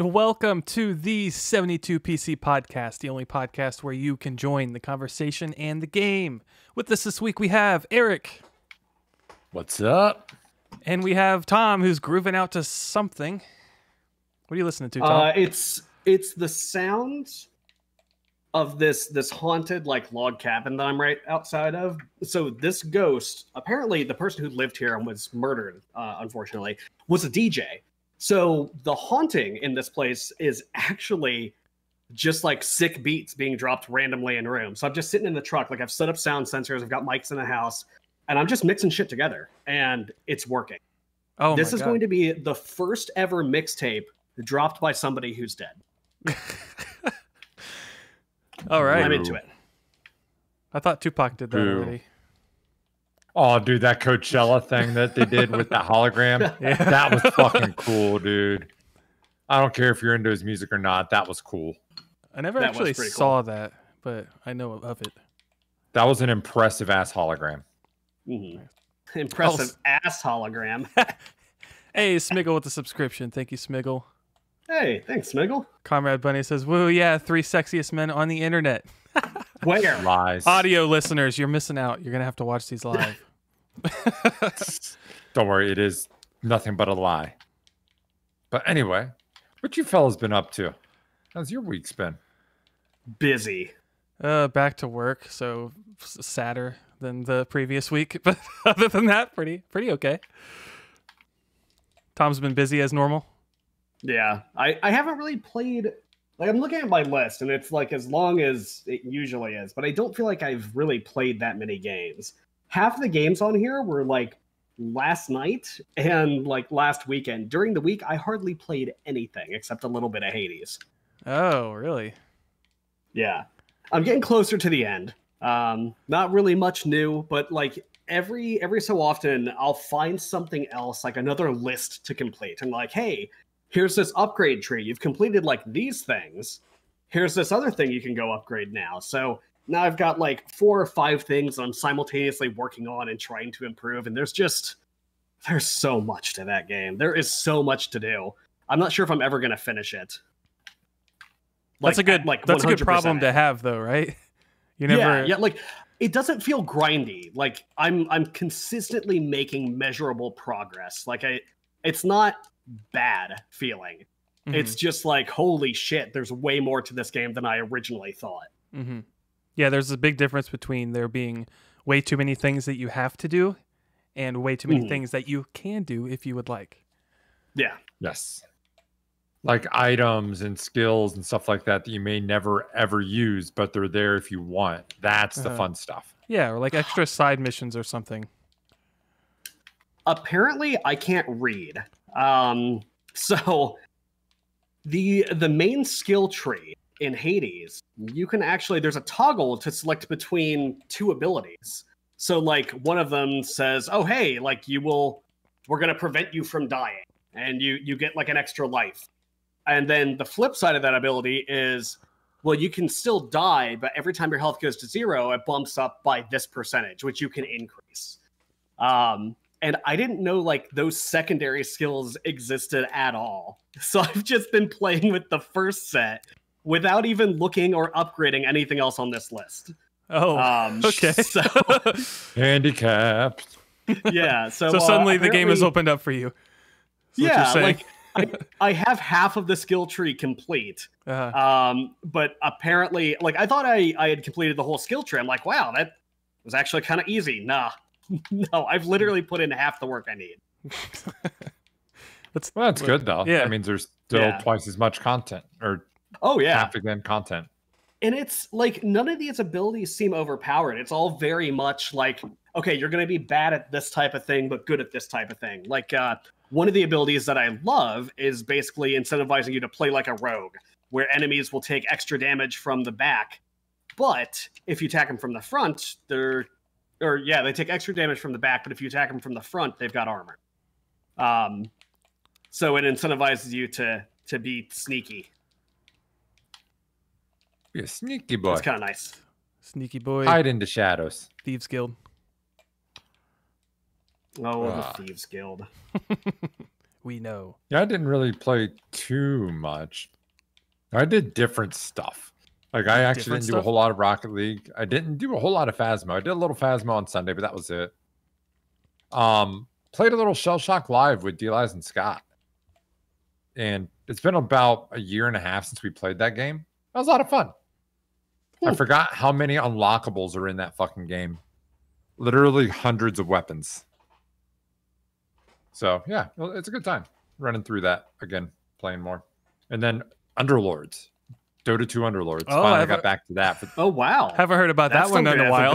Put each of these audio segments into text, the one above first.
and welcome to the 72 PC Podcast, the only podcast where you can join the conversation and the game. With us this week, we have Eric. What's up? And we have Tom, who's grooving out to something. What are you listening to, Tom? It's the sound of this haunted, like, log cabin that I'm right outside of. So this ghost, apparently the person who lived here and was murdered, unfortunately, was a DJ. So the haunting in this place is actually just like sick beats being dropped randomly in rooms. So I'm just sitting in the truck, like I've set up sound sensors, I've got mics in the house, and I'm just mixing shit together, and it's working. Oh, this is going to be the first ever mixtape dropped by somebody who's dead. All right. I'm into it. I thought Tupac did that already. Oh, dude, that Coachella thing that they did with the hologram. Yeah. That was fucking cool, dude. I don't care if you're into his music or not. That was cool. I never actually saw that, but I know of it. That was an impressive-ass hologram. Mm-hmm. Impressive-ass hologram. Hey, Smiggle with the subscription. Thank you, Smiggle. Hey, thanks, Smiggle. Comrade Bunny says, woo, yeah, 3 sexiest men on the internet. Where? Lies. Audio listeners, you're missing out. You're going to have to watch these live. Don't worry, it is nothing but a lie. But anyway, what you fellas been up to? How's your week been? Busy. Back to work, so sadder than the previous week. But other than that, pretty okay. Tom's been busy as normal. Yeah, I haven't really played, like, I'm looking at my list, and it's, like, as long as it usually is, but I don't feel like I've really played that many games. Half the games on here were, like, last night and, like, last weekend. During the week, I hardly played anything except a little bit of Hades. Oh, really? Yeah. I'm getting closer to the end. Not really much new, but, like, every so often, I'll find something else, like, another list to complete. And, like, hey, here's this upgrade tree. You've completed, like, these things. Here's this other thing you can go upgrade now. So now I've got, like, 4 or 5 things I'm simultaneously working on and trying to improve. And there's so much to that game. There is so much to do. I'm not sure if I'm ever going to finish it. Like, that's a good problem to have, though, right? You never... Yeah, like, it doesn't feel grindy. Like, I'm consistently making measurable progress. Like, it's not bad feeling. Mm-hmm. It's just like, holy shit, there's way more to this game than I originally thought. Mm-hmm. Yeah, there's a big difference between there being way too many things that you have to do and way too many things that you can do if you would like. Yeah. Yes. Like items and skills and stuff like that that you may never ever use, but they're there if you want. That's the fun stuff. Yeah, or like extra side missions or something. Apparently, I can't read. So the main skill tree in Hades, you can actually, there's a toggle to select between 2 abilities. So like one of them says, oh, hey, like we're going to prevent you from dying, and you get like an extra life. And then the flip side of that ability is, well, you can still die, but every time your health goes to 0, it bumps up by this percentage, which you can increase. And I didn't know, like, those secondary skills existed at all. So I've just been playing with the first set without even looking or upgrading anything else on this list. Oh, okay. So, handicapped. Yeah. So suddenly the game is opened up for you. Yeah, like, I have half of the skill tree complete. Uh-huh. But apparently, like, I thought I had completed the whole skill tree. I'm like, wow, that was actually kind of easy. Nah. No, I've literally put in half the work I need. That's good, though. Yeah. That means there's still twice as much content, or half again content. And it's like none of these abilities seem overpowered. It's all very much like, okay, you're going to be bad at this type of thing, but good at this type of thing. Like one of the abilities that I love is basically incentivizing you to play like a rogue, where enemies will take extra damage from the back. But if you attack them from the front, they take extra damage from the back, but if you attack them from the front, they've got armor. So it incentivizes you to be sneaky. You're a sneaky boy. It's kind of nice. Sneaky boy. Hide in the shadows. Thieves Guild. Oh, the Thieves Guild. we know. Yeah, I didn't really play too much. I did different stuff. Like I actually didn't do a whole lot of Rocket League. I didn't do a whole lot of Phasmo. I did a little Phasmo on Sunday, but that was it. Played a little Shell Shock Live with D-Lies and Scott. And it's been about a year and a half since we played that game. That was a lot of fun. Ooh. I forgot how many unlockables are in that fucking game. Literally hundreds of weapons. So, yeah, it's a good time running through that again, playing more. And then Underlords, Dota 2 Underlords. Oh, finally got back to that. Oh, wow. Haven't heard about that one in a while.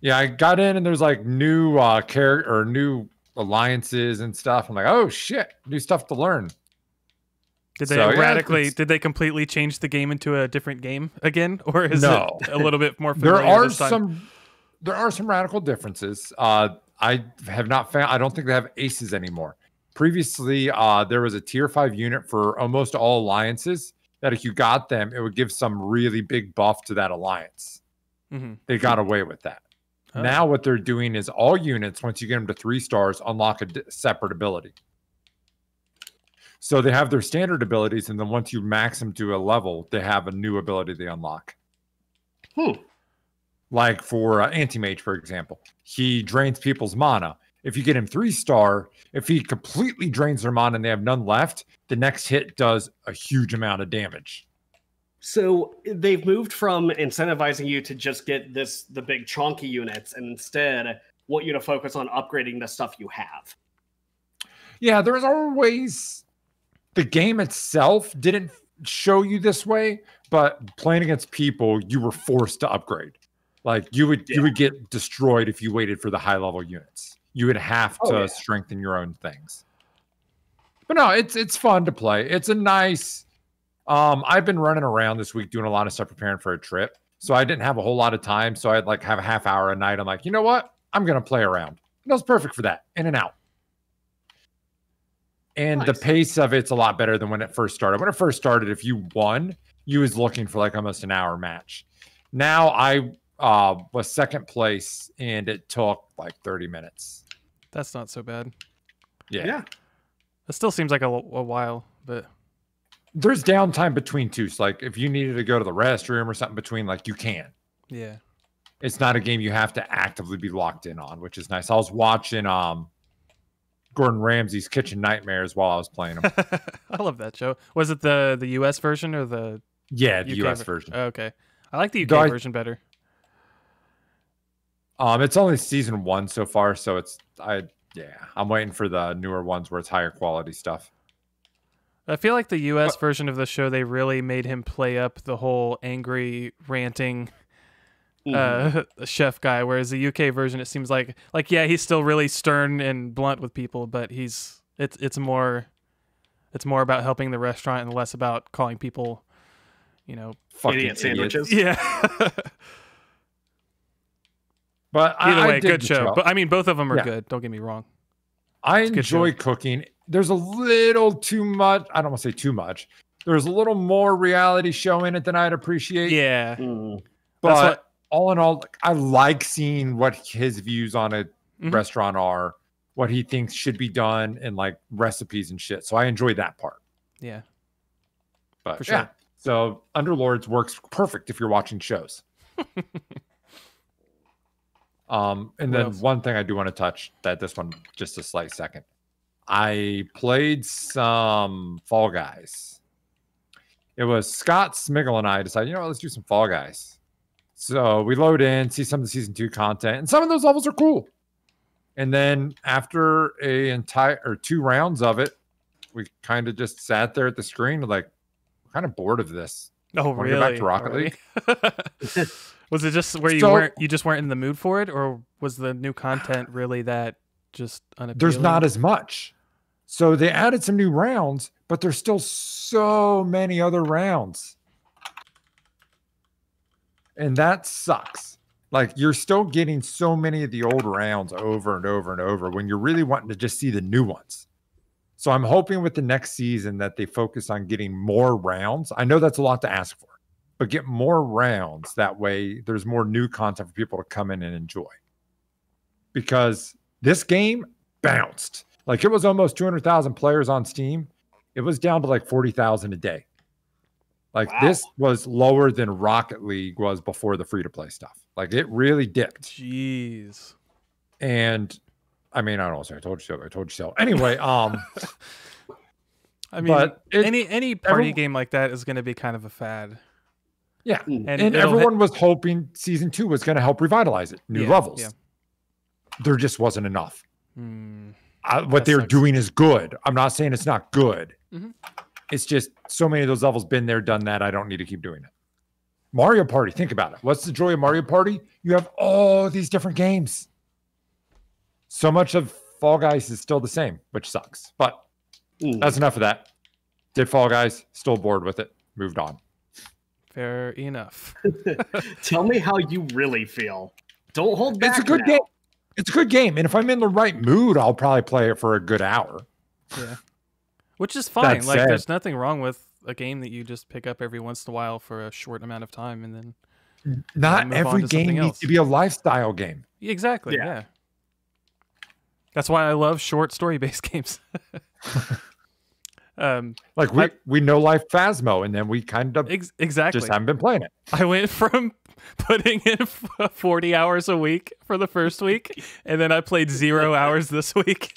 Yeah, I got in and there's like new character or new alliances and stuff. I'm like, oh shit, new stuff to learn. Did they did they completely change the game into a different game again, or is it a little bit more familiar? There are some radical differences. I have not found. I don't think they have aces anymore. Previously, there was a tier 5 unit for almost all alliances that if you got them, it would give some really big buff to that alliance. Mm-hmm. They got away with that. Oh. Now what they're doing is all units, once you get them to 3 stars, unlock a separate ability. So they have their standard abilities, and then once you max them to a level, they have a new ability they unlock. Hmm. Like for Anti-Mage, for example. He drains people's mana. If you get him 3-star, if he completely drains their mana and they have none left, the next hit does a huge amount of damage. So they've moved from incentivizing you to just get the big chonky units, and instead want you to focus on upgrading the stuff you have. Yeah, there's always... The game itself didn't show you this way, but playing against people, you were forced to upgrade. Like, you would get destroyed if you waited for the high-level units. You would have to strengthen your own things. But no, it's fun to play. It's a nice... I've been running around this week doing a lot of stuff preparing for a trip. So I didn't have a whole lot of time. So I'd like have a half hour a night. I'm like, you know what? I'm going to play around. And that was perfect for that. In and out. And nice. The pace of it's a lot better than when it first started. When it first started, if you won, you was looking for like almost an hour match. Now I was second place and it took like 30 minutes. That's not so bad. Yeah. Yeah. It still seems like a while, but... There's downtime between two. So like if you needed to go to the restroom or something between, like you can. Yeah. It's not a game you have to actively be locked in on, which is nice. I was watching Gordon Ramsay's Kitchen Nightmares while I was playing them. I love that show. Was it the US version or the US version. Oh, okay. I like the UK version better. It's only season 1 so far, so I'm waiting for the newer ones where it's higher quality stuff. I feel like the U.S. version of the show, they really made him play up the whole angry, ranting chef guy, whereas the U.K. version, it seems like yeah, he's still really stern and blunt with people, but it's more about helping the restaurant and less about calling people, you know, fucking idiot sandwiches. Yeah. But either way, good show. But I mean, both of them are good. Don't get me wrong. I enjoy cooking. There's a little too much. I don't want to say too much. There's a little more reality show in it than I'd appreciate. Yeah. Mm. But all in all, I like seeing what his views on a restaurant are, what he thinks should be done, and like recipes and shit. So I enjoy that part. Yeah. But for sure. Yeah. So Underlords works perfect if you're watching shows. And then one thing I do want to touch that this one just a slight second. I played some Fall Guys. It was Scott Smiggle and I decided, you know what, let's do some Fall Guys. So we load in, see some of the season 2 content, and some of those levels are cool. And then after two rounds of it, we kind of just sat there at the screen like, we're kind of bored of this. Oh, really? Back to Rocket League. Was it just where you just weren't in the mood for it, or was the new content really that just unappealing? There's not as much. So they added some new rounds, but there's still so many other rounds. And that sucks. Like you're still getting so many of the old rounds over and over and over when you're really wanting to just see the new ones. So I'm hoping with the next season that they focus on getting more rounds. I know that's a lot to ask for. But get more rounds. That way there's more new content for people to come in and enjoy. Because this game bounced. Like, it was almost 200,000 players on Steam. It was down to like 40,000 a day. Like, wow. This was lower than Rocket League was before the free-to-play stuff. Like, it really dipped. Jeez. And, I mean, I don't know. Sorry, I told you so. I told you so. Anyway, I mean, but any party game like that is going to be kind of a fad. Yeah. And everyone was hoping Season 2 was going to help revitalize it. New levels. Yeah. There just wasn't enough. Mm, what they're doing is good. I'm not saying it's not good. Mm-hmm. It's just so many of those levels been there, done that. I don't need to keep doing it. Mario Party, think about it. What's the joy of Mario Party? You have all these different games. So much of Fall Guys is still the same, which sucks. But that's enough of that. Did Fall Guys, still bored with it, moved on. Fair enough. Tell me how you really feel. Don't hold back. It's a good game. It's a good game. And if I'm in the right mood, I'll probably play it for a good hour. Yeah. Which is fine. That's like sad. There's nothing wrong with a game that you just pick up every once in a while for a short amount of time, and then not every game needs to be a lifestyle game. Exactly. Yeah. That's why I love short story-based games. Like we know life Phasmo, and then we kind of just haven't been playing it. I went from putting in 40 hours a week for the first week, and then I played 0 hours this week.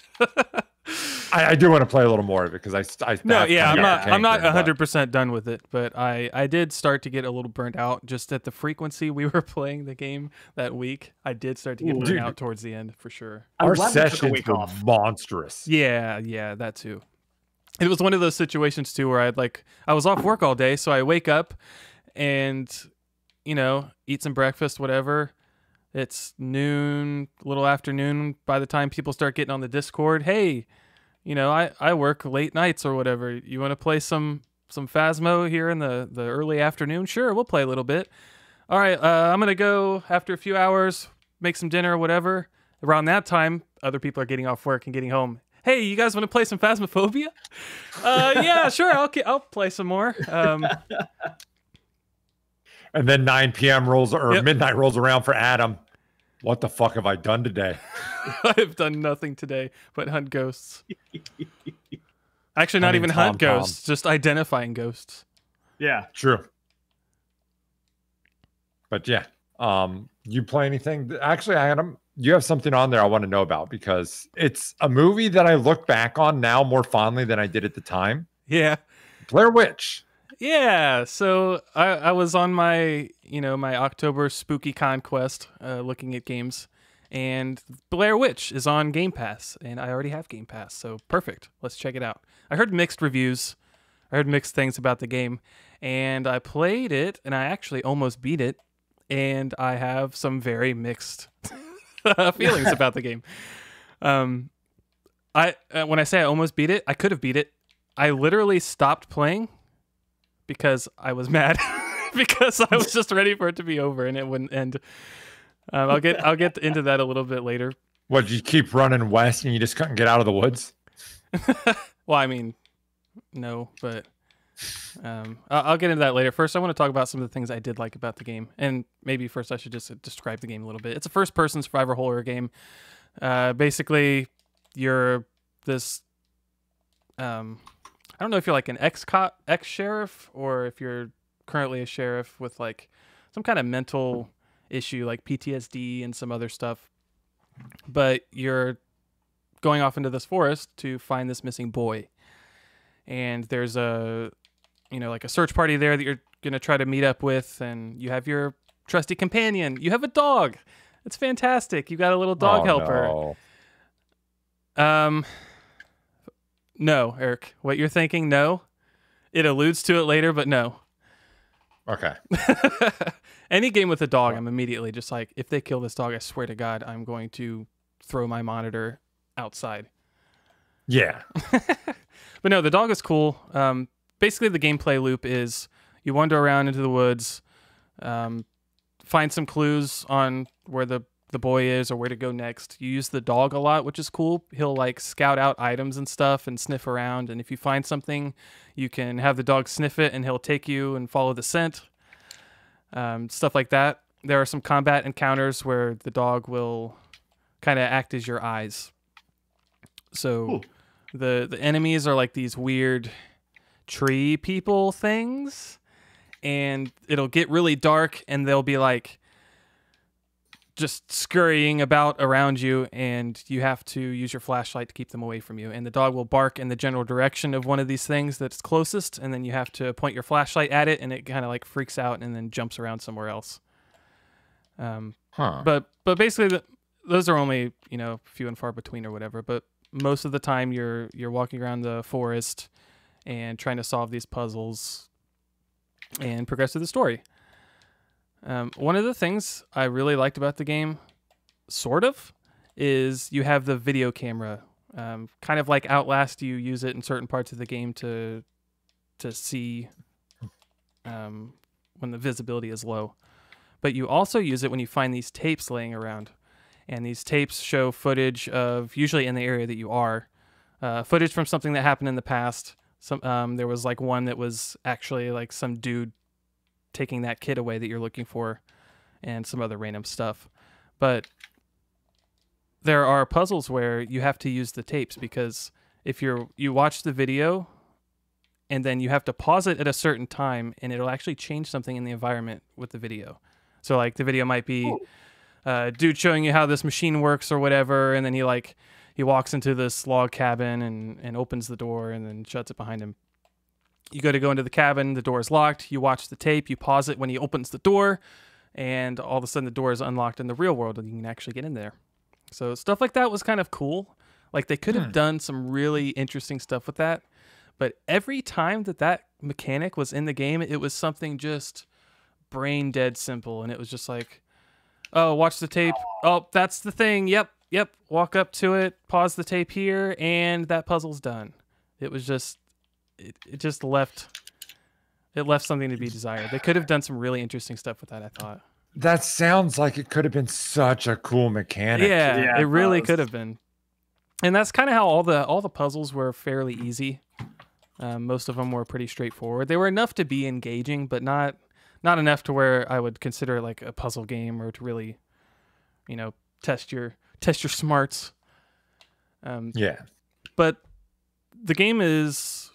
I do want to play a little more of it because I no, yeah, I'm not 100% done with it, but I did start to get a little burnt out just at the frequency we were playing the game that week. I did start to get burnt out towards the end for sure. Our sessions were monstrous. Yeah, yeah, that too. It was one of those situations too where I was off work all day, so I wake up and eat some breakfast, whatever. It's noon, little afternoon by the time people start getting on the Discord. Hey, I work late nights or whatever. You want to play some Phasmo here in the early afternoon? Sure, we'll play a little bit. All right, I'm going to go after a few hours, make some dinner or whatever. Around that time, other people are getting off work and getting home. Hey, you guys want to play some Phasmophobia? Yeah, sure, I'll play some more. And then 9 p.m. rolls or midnight rolls around for Adam. What the fuck have I done today? I have done nothing today but hunt ghosts. Actually, not even hunt ghosts, just identifying ghosts. Yeah, true. But yeah, you play anything? Actually, Adam, you have something on there I want to know about because it's a movie that I look back on now more fondly than I did at the time. Yeah, Blair Witch. Yeah, so I was on my, my October spooky conquest looking at games, and Blair Witch is on Game Pass, and I already have Game Pass, so perfect. Let's check it out. I heard mixed reviews. I heard mixed things about the game, and I played it, and I actually almost beat it, and I have some very mixed feelings about the game. When I say I almost beat it, I could have beat it. I literally stopped playing because I was mad, because I was just ready for it to be over and it wouldn't end. I'll get into that a little bit later. What, you keep running west and you just couldn't get out of the woods? Well, I mean, no, but I'll get into that later. First, I want to talk about some of the things I did like about the game, and maybe first I should just describe the game a little bit. It's a first-person survival horror game. Basically, you're this. I don't know if you're like an ex-cop, ex-sheriff, or if you're currently a sheriff with like some kind of mental issue like PTSD and some other stuff. But you're going off into this forest to find this missing boy. And there's a, like a search party there that you're going to try to meet up with. And you have your trusty companion. You have a dog. It's fantastic. You got a little dog helper. No. No, Eric. What you're thinking, no. It alludes to it later, but no. Okay. Any game with a dog, I'm immediately just like, if they kill this dog, I swear to God, I'm going to throw my monitor outside. Yeah. But no, the dog is cool. Basically, the gameplay loop is you wander around into the woods, find some clues on where the boy is or where to go next. You use the dog a lot, which is cool. He'll like scout out items and stuff and sniff around, and if you find something you can have the dog sniff it and he'll take you and follow the scent, stuff like that. There are some combat encounters where the dog will kind of act as your eyes, So Ooh. the enemies are like these weird tree people things, and it'll get really dark and they'll be like just scurrying about around you, and you have to use your flashlight to keep them away from you. And the dog will bark in the general direction of one of these things that's closest, and then you have to point your flashlight at it, and it kind of like freaks out and then jumps around somewhere else. But basically those are only, you know, few and far between or whatever. But most of the time you're walking around the forest and trying to solve these puzzles and progress through the story. One of the things I really liked about the game, sort of, is you have the video camera. Kind of like Outlast, you use it in certain parts of the game to see when the visibility is low. But you also use it when you find these tapes laying around. And these tapes show footage of, usually in the area that you are, footage from something that happened in the past. There was like one that was actually like some dude taking that kid away that you're looking for, and some other random stuff. But there are puzzles where you have to use the tapes, because if you watch the video and then you have to pause it at a certain time, and it'll actually change something in the environment with the video. So like the video might be dude showing you how this machine works or whatever, and then he walks into this log cabin and opens the door and then shuts it behind him. You go into the cabin, the door is locked, you watch the tape, you pause it when he opens the door, and all of a sudden the door is unlocked in the real world and you can actually get in there. So stuff like that was kind of cool. Like they could have done some really interesting stuff with that, but every time that mechanic was in the game, it was something just brain dead simple, and it was just like, oh, watch the tape. Oh, that's the thing. Yep. Walk up to it, pause the tape here, and that puzzle's done. It was just, it left something to be desired. They could have done some really interesting stuff with that, I thought. That sounds like it could have been such a cool mechanic. Yeah, it really could have been. And that's kind of how all the puzzles were fairly easy. Most of them were pretty straightforward. They were enough to be engaging, but not enough to where I would consider like a puzzle game, or to really, you know, test your smarts. But the game is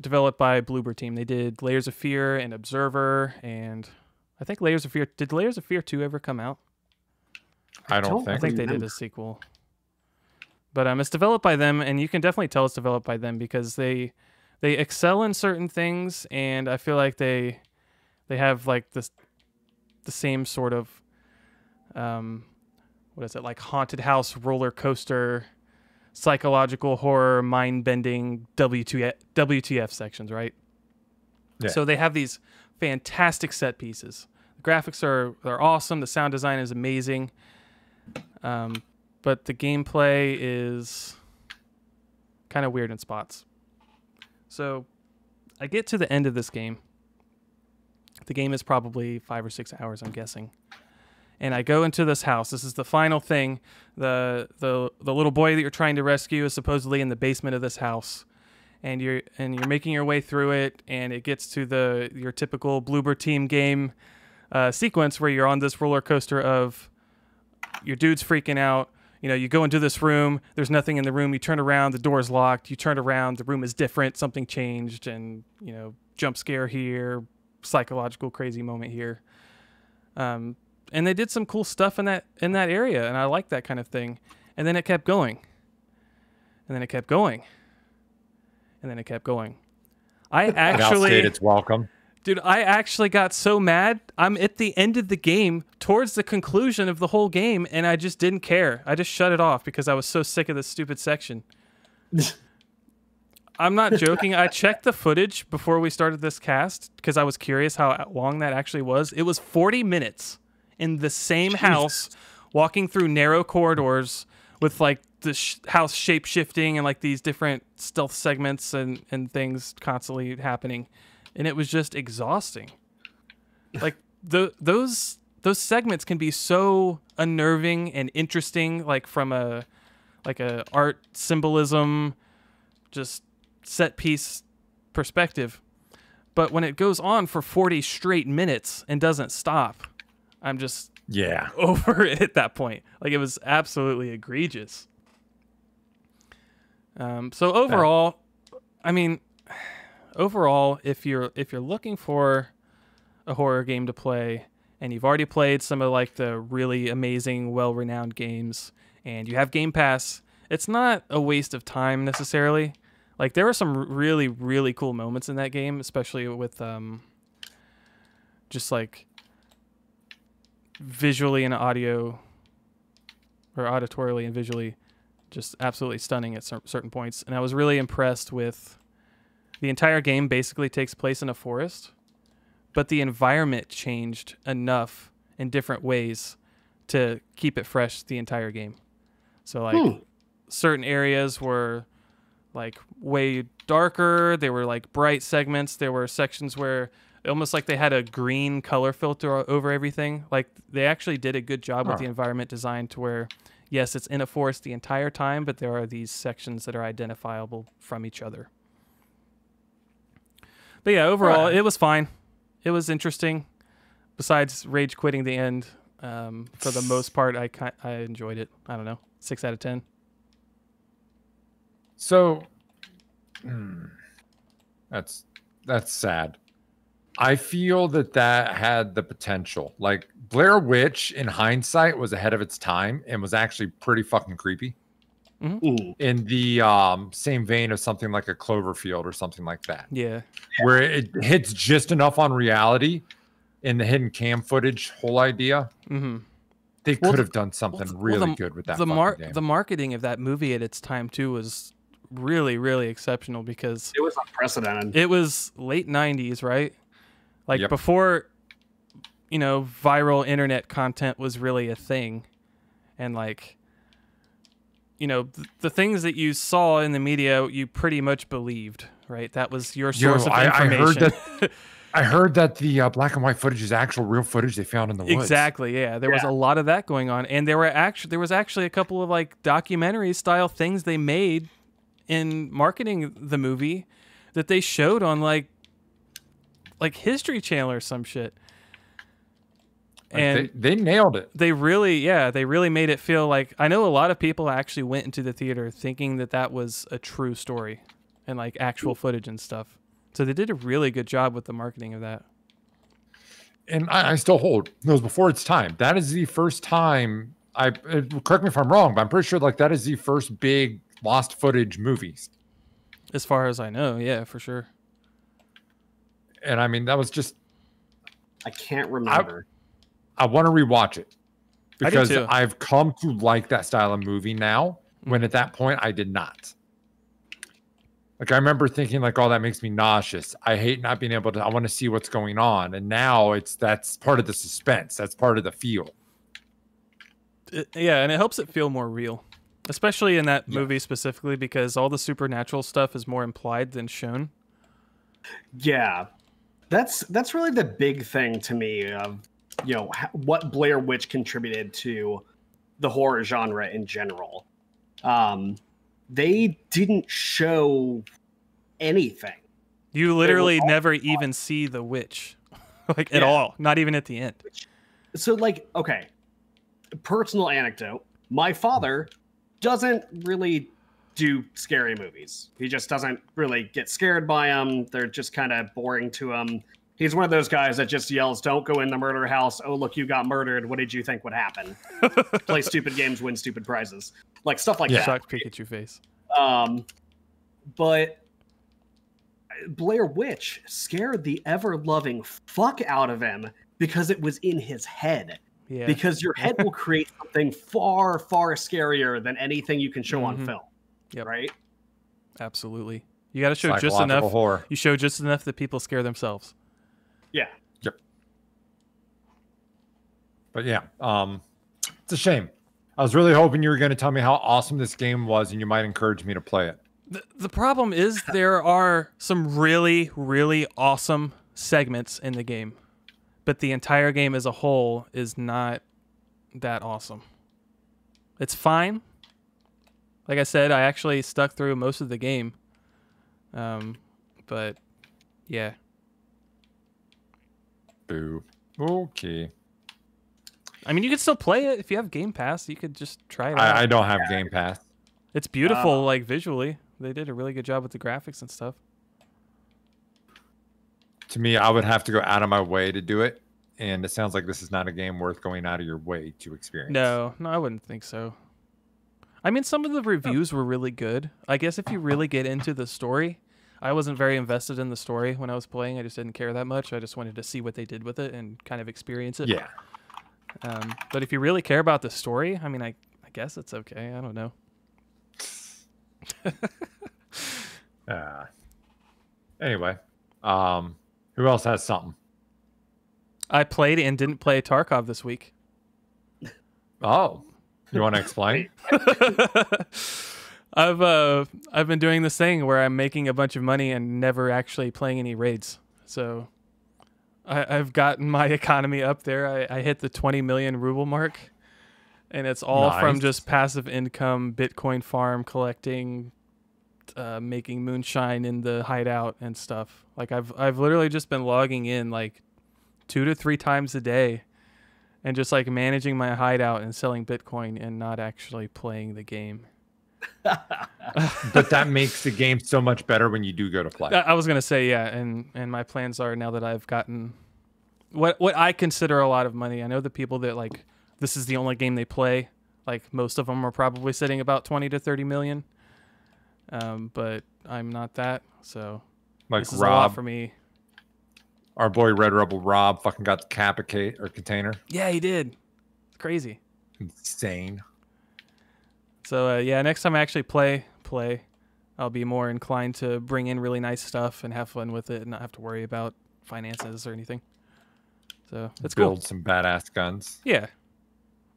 developed by Bloober Team. They did Layers of Fear and Observer, and I think Layers of Fear. Did Layers of Fear 2 ever come out? I don't think. I think they did a sequel. But it's developed by them, and you can definitely tell it's developed by them, because they excel in certain things, and I feel like they have like the same sort of what is it, like haunted house, roller coaster, psychological horror, mind-bending WTF sections, right? Yeah. So they have these fantastic set pieces. The graphics are awesome. The sound design is amazing. But the gameplay is kind of weird in spots. So I get to the end of this game. The game is probably 5 or 6 hours, I'm guessing. And I go into this house. This is the final thing. The little boy that you're trying to rescue is supposedly in the basement of this house, and you're making your way through it. And it gets to your typical Bloober Team game sequence, where you're on this roller coaster of your dude's freaking out. You know, you go into this room. There's nothing in the room. You turn around. The door's locked. You turn around. The room is different. Something changed. And you know, jump scare here, psychological crazy moment here. And they did some cool stuff in that area, and I like that kind of thing. And then it kept going. And then it kept going. And then it kept going. I actually Outstate, it's welcome. Dude, I actually got so mad. I'm at the end of the game, towards the conclusion of the whole game, and I just didn't care. I just shut it off because I was so sick of this stupid section. I'm not joking. I checked the footage before we started this cast because I was curious how long that actually was. It was 40 minutes. In the same house, walking through narrow corridors with like the house shape shifting and like these different stealth segments and things constantly happening, and it was just exhausting. Like those segments can be so unnerving and interesting, like from a art symbolism, just set piece perspective. But when it goes on for 40 straight minutes and doesn't stop, I'm just over it at that point. Like, it was absolutely egregious. So overall, I mean, if you're looking for a horror game to play and you've already played some of like the really amazing, well-renowned games and you have Game Pass, it's not a waste of time necessarily. Like, there were some really, really cool moments in that game, especially with just like visually and audio, or auditorily and visually, just absolutely stunning at certain points. And I was really impressed with the entire game basically takes place in a forest, but the environment changed enough in different ways to keep it fresh the entire game. So like certain areas were like way darker. They were like bright segments. There were sections where almost like they had a green color filter over everything. Like, they actually did a good job with the environment design to where, yes, it's in a forest the entire time, but there are these sections that are identifiable from each other. But yeah, overall, it was fine. It was interesting. Besides rage quitting the end, for the most part, I enjoyed it. I don't know, 6 out of 10. So, that's sad. I feel that that had the potential. Like, Blair Witch, in hindsight, was ahead of its time and was actually pretty fucking creepy. Mm-hmm. In the same vein of something like a Cloverfield or something like that. Yeah. Where it hits just enough on reality in the hidden cam footage whole idea. Mm-hmm. They could have done something really good with that. The marketing of that movie at its time, too, was really, really exceptional because... It was unprecedented. It was late 90s, right? Like, before, you know, viral internet content was really a thing. And, like, you know, the things that you saw in the media, you pretty much believed, right? That was your source of information. I heard that the black and white footage is actual real footage they found in the woods. Exactly, yeah. There was a lot of that going on. And there was actually a couple of, like, documentary-style things they made in marketing the movie that they showed on, like History Channel or some shit. And they nailed it. They really, they really made it feel like, I know a lot of people actually went into the theater thinking that that was a true story and like actual footage and stuff. So they did a really good job with the marketing of that. And I still hold, it was before its time. That is the first time, correct me if I'm wrong, but I'm pretty sure like that is the first big lost footage movies. As far as I know, yeah, for sure. And I mean, that was just... I can't remember. I want to rewatch it because I've come to like that style of movie now, when at that point I did not. Like, I remember thinking like, oh, that makes me nauseous. I hate not being able to, I want to see what's going on. And now that's part of the suspense. That's part of the feel. Yeah. And it helps it feel more real, especially in that movie specifically, because all the supernatural stuff is more implied than shown. Yeah. That's really the big thing to me of, you know, what Blair Witch contributed to the horror genre in general. They didn't show anything. You literally never even see the witch, like, at all, not even at the end. So, like, okay, personal anecdote. My father doesn't really do scary movies. He just doesn't really get scared by them. They're just kind of boring to him. He's one of those guys that just yells, don't go in the murder house. Oh, look, you got murdered. What did you think would happen? Play stupid games, win stupid prizes. Like, stuff like that. Shock Pikachu face. But Blair Witch scared the ever-loving fuck out of him because it was in his head. Yeah. Because your head will create something far, far scarier than anything you can show on film. Yep. Right? Absolutely. You got to show just enough. Horror. You show just enough that people scare themselves. Yeah. Yep. But yeah, it's a shame. I was really hoping you were going to tell me how awesome this game was and you might encourage me to play it. The problem is there are some really, really awesome segments in the game, but the entire game as a whole is not that awesome. It's fine. Like I said, I actually stuck through most of the game. But yeah. Okay. I mean, you could still play it if you have Game Pass. You could just try it out. I don't have Game Pass. It's beautiful, like, visually. They did a really good job with the graphics and stuff. To me, I would have to go out of my way to do it. And it sounds like this is not a game worth going out of your way to experience. No, I wouldn't think so. I mean, some of the reviews were really good. I guess if you really get into the story, I wasn't very invested in the story when I was playing. I just didn't care that much. I just wanted to see what they did with it and kind of experience it. Yeah. But if you really care about the story, I mean, I guess it's okay. I don't know. Anyway, who else has something? I played and didn't play Tarkov this week. Oh, you want to explain? I've been doing this thing where I'm making a bunch of money and never actually playing any raids. So I've gotten my economy up there. I hit the 20 million ruble mark, and it's all nice. From just passive income, Bitcoin farm, collecting, making moonshine in the hideout and stuff. Like I've literally just been logging in like 2 to 3 times a day and just like managing my hideout and selling Bitcoin and not actually playing the game. But that makes the game so much better when you do go to play. I was gonna say, yeah, and my plans are, now that I've gotten what I consider a lot of money. I know the people that, like, this is the only game they play, like most of them are probably sitting about 20 to 30 million. But I'm not that, so like this is Rob, a lot for me. Our boy Red Rebel Rob fucking got the container. Yeah, he did. It's crazy. Insane. So yeah, next time I actually play, I'll be more inclined to bring in really nice stuff and have fun with it and not have to worry about finances or anything. So that's cool. Build some badass guns. Yeah,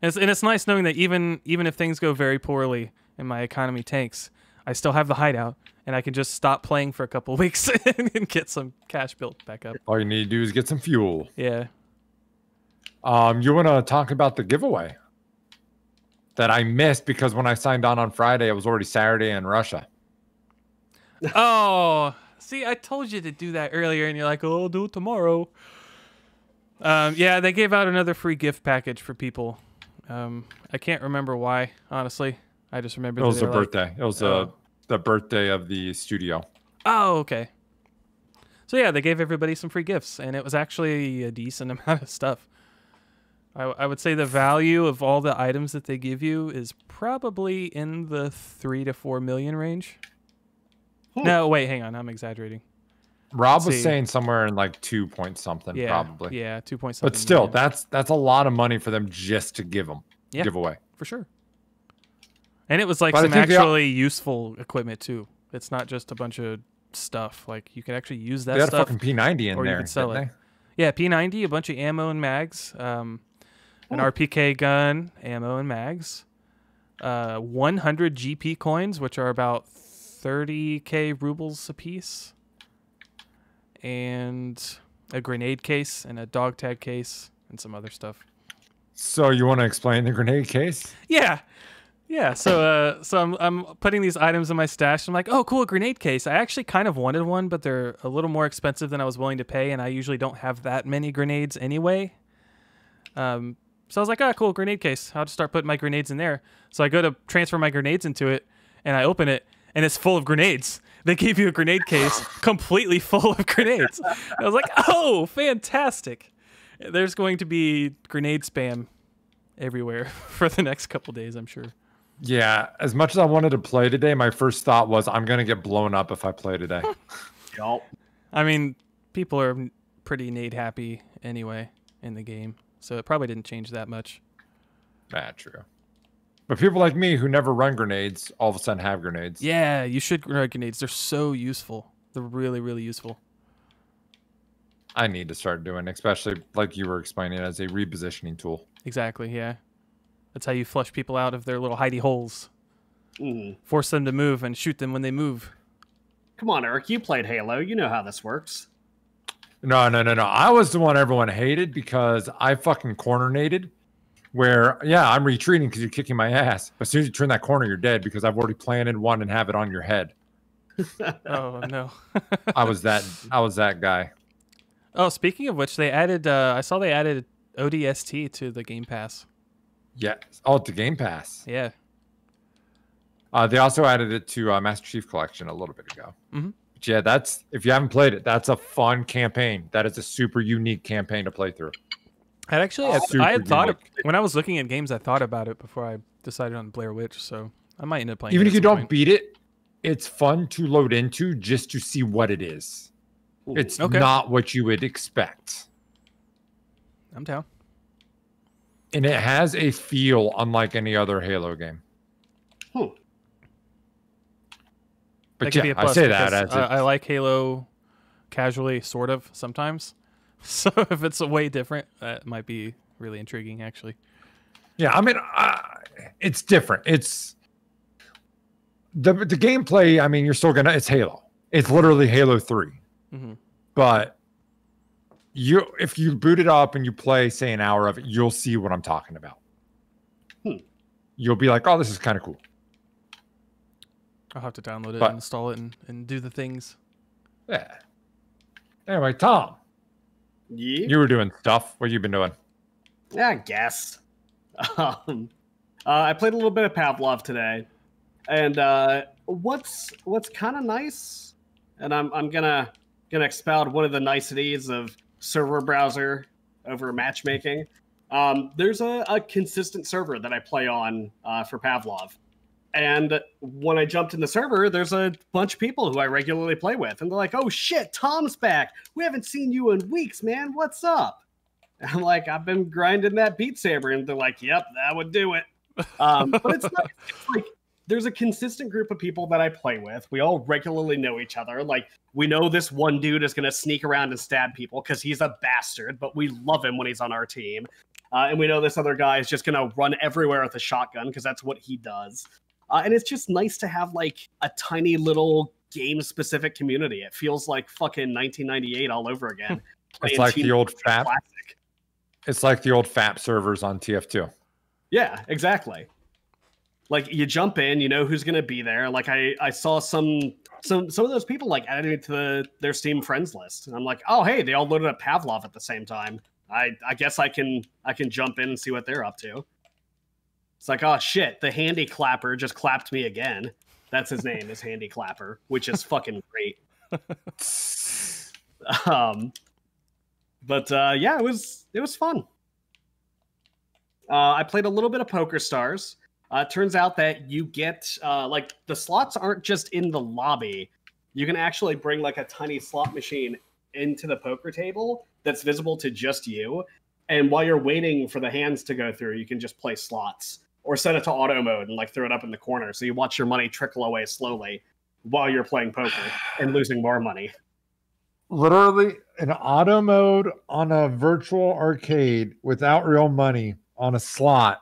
and it's nice knowing that even if things go very poorly and my economy tanks, I still have the hideout and I can just stop playing for a couple of weeks and get some cash built back up. All you need to do is get some fuel. Yeah. You want to talk about the giveaway that I missed because when I signed on Friday, it was already Saturday in Russia. Oh, see, I told you to do that earlier, and you're like, oh, I'll do it tomorrow. Yeah, they gave out another free gift package for people. I can't remember why, honestly. I just remember it was a birthday. Like, it was the birthday of the studio. Oh, okay. So, yeah, they gave everybody some free gifts, and it was actually a decent amount of stuff. I would say the value of all the items that they give you is probably in the 3 to 4 million range. Ooh. No, wait, hang on. I'm exaggerating. Rob was saying somewhere in like 2 point something, yeah, probably. Yeah, 2 point something. But still, million. That's a lot of money for them just to give them. Yeah, give away. For sure. And it was like some actually useful equipment too. It's not just a bunch of stuff. Like you can actually use that stuff. They had a fucking P90 in there. Or you could sell it. Yeah, P90, a bunch of ammo and mags. An RPK gun, ammo and mags, 100 GP coins, which are about 30k rubles a piece, and a grenade case and a dog tag case and some other stuff. So you want to explain the grenade case? Yeah. So I'm putting these items in my stash. I'm like, oh, cool, a grenade case. I actually kind of wanted one, but they're a little more expensive than I was willing to pay, and I usually don't have that many grenades anyway. So I was like, oh, cool, grenade case. I'll just start putting my grenades in there. So I go to transfer my grenades into it, and I open it, and it's full of grenades. They gave you a grenade case completely full of grenades. I was like, oh, fantastic. There's going to be grenade spam everywhere for the next couple days, I'm sure. Yeah, as much as I wanted to play today, my first thought was I'm going to get blown up if I play today. Nope. I mean, people are pretty nade happy anyway in the game. So it probably didn't change that much. Nah, true. But people like me who never run grenades all of a sudden have grenades. Yeah, you should run grenades. They're so useful. They're really, really useful. I need to start doing, especially like you were explaining, as a repositioning tool. Exactly, yeah. That's how you flush people out of their little hidey holes. Mm. Force them to move and shoot them when they move. Come on, Eric. You played Halo. You know how this works. No. I was the one everyone hated because I fucking corner-nated where, yeah, I'm retreating because you're kicking my ass. But as soon as you turn that corner, you're dead because I've already planted one and have it on your head. Oh, no. I was that guy. Oh, speaking of which, they added, I saw they added ODST to the Game Pass. Yeah. Oh, to Game Pass. Yeah. They also added it to Master Chief Collection a little bit ago. Mm-hmm. But yeah, that's, if you haven't played it, that's a fun campaign. That is a super unique campaign to play through. I'd actually, when I was looking at games, I thought about it before I decided on Blair Witch, so I might end up playing it. Even if you don't beat it, it's fun to load into just to see what it is. Ooh, it's not what you would expect. I'm down. And it has a feel unlike any other Halo game. Huh. But yeah, I say that as I like Halo casually, sort of, sometimes. So if it's a way different, that might be really intriguing, actually. Yeah, I mean, it's different. It's the gameplay. I mean, you're still gonna. It's Halo. It's literally Halo 3. Mm-hmm. But if you boot it up and you play, say, an hour of it, you'll see what I'm talking about. Hmm. You'll be like, "Oh, this is kind of cool." I'll have to download it and install it and do the things. Yeah. Anyway, Tom. Yeah. You were doing stuff. What have you been doing? Yeah, I guess. I played a little bit of Pavlov today, and what's kind of nice, and I'm gonna expound one of the niceties of server browser over matchmaking. There's a consistent server that I play on for Pavlov, and when I jumped in the server, there's a bunch of people who I regularly play with, and they're like, "Oh shit, Tom's back! We haven't seen you in weeks, man. What's up?" I'm like, I've been grinding that Beat Saber, and they're like, "Yep, that would do it." But it's nice. It's like there's a consistent group of people that I play with. We all regularly know each other. Like, we know this one dude is going to sneak around and stab people because he's a bastard, but we love him when he's on our team. And we know this other guy is just going to run everywhere with a shotgun because that's what he does. And it's just nice to have like a tiny little game-specific community. It feels like fucking 1998 all over again. It's like the old FAP. Classic. It's like the old FAP servers on TF2. Yeah, exactly. Like, you jump in, you know who's going to be there. Like, I saw some of those people, like, added to their Steam friends list. And I'm like, oh, hey, they all loaded up Pavlov at the same time. I guess I can jump in and see what they're up to. It's like, oh, shit, the Handy Clapper just clapped me again. That's his name, is Handy Clapper, which is fucking great. But yeah, it was fun. I played a little bit of PokerStars. It turns out that you get like the slots aren't just in the lobby. You can actually bring like a tiny slot machine into the poker table that's visible to just you. And while you're waiting for the hands to go through, you can just play slots or set it to auto mode and like throw it up in the corner. So you watch your money trickle away slowly while you're playing poker and losing more money. Literally an auto mode on a virtual arcade without real money on a slot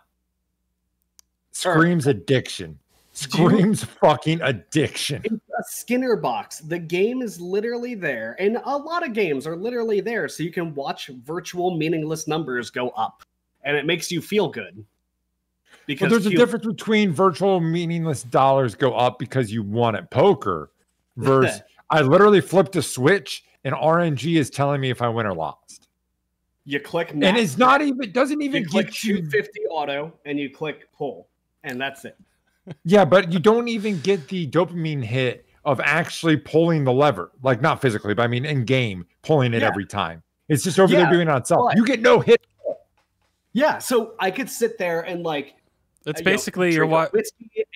screams addiction. Screams fucking addiction. It's a Skinner box. The game is literally there. And a lot of games are literally there. So you can watch virtual meaningless numbers go up. And it makes you feel good. Because there's a difference between virtual meaningless dollars go up because you won at poker versus I literally flipped a switch. And RNG is telling me if I win or lost. You click max, and it's not even, it doesn't even get you 250 auto, and you click pull, and that's it. Yeah, but you don't even get the dopamine hit of actually pulling the lever, like not physically, but I mean in game, pulling it every time. It's just over there doing it on itself. You get no hit. Yeah, so I could sit there and like, it's basically your what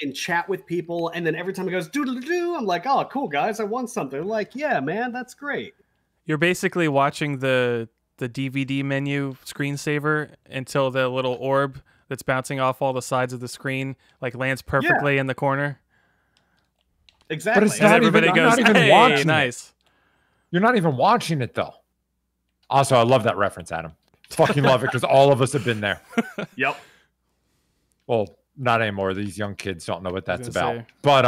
and chat with people, and then every time it goes doo-doo-doo, I'm like, oh, cool guys, I won something. They're like, yeah, man, that's great. You're basically watching the DVD menu screensaver until the little orb that's bouncing off all the sides of the screen like lands perfectly in the corner. Exactly. But it's not everybody even, goes, not even watching it. Nice. You're not even watching it though. Also, I love that reference, Adam. Fucking love it because all of us have been there. Yep. Well, not anymore. These young kids don't know what that's about. But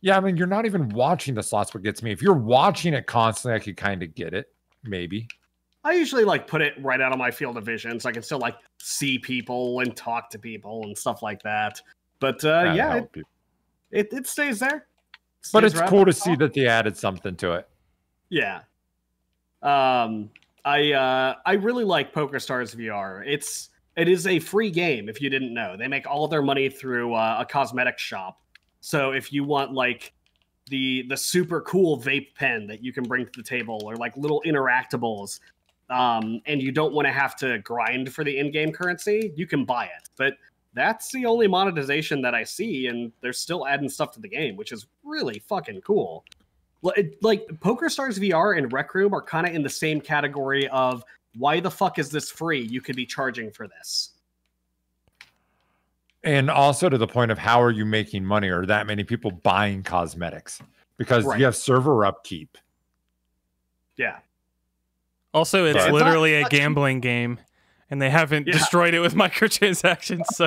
yeah, I mean, you're not even watching the slots. What gets me? If you're watching it constantly, I could kind of get it. Maybe. I usually like put it right out of my field of vision, so I can still like see people and talk to people and stuff like that. But yeah, it stays there. It stays, but it's cool to see that they added something to it. Yeah. I really like PokerStars VR. It's It is a free game, if you didn't know. They make all their money through a cosmetic shop. So if you want, like, the super cool vape pen that you can bring to the table, or, like, little interactables, and you don't want to have to grind for the in-game currency, you can buy it. But that's the only monetization that I see, and they're still adding stuff to the game, which is really fucking cool. Like, PokerStars VR and Rec Room are kind of in the same category of, why the fuck is this free? You could be charging for this. And also to the point of, how are you making money, or that many people buying cosmetics? Because right. You have server upkeep. Yeah. Also, it's literally a gambling game, and they haven't destroyed it with microtransactions. So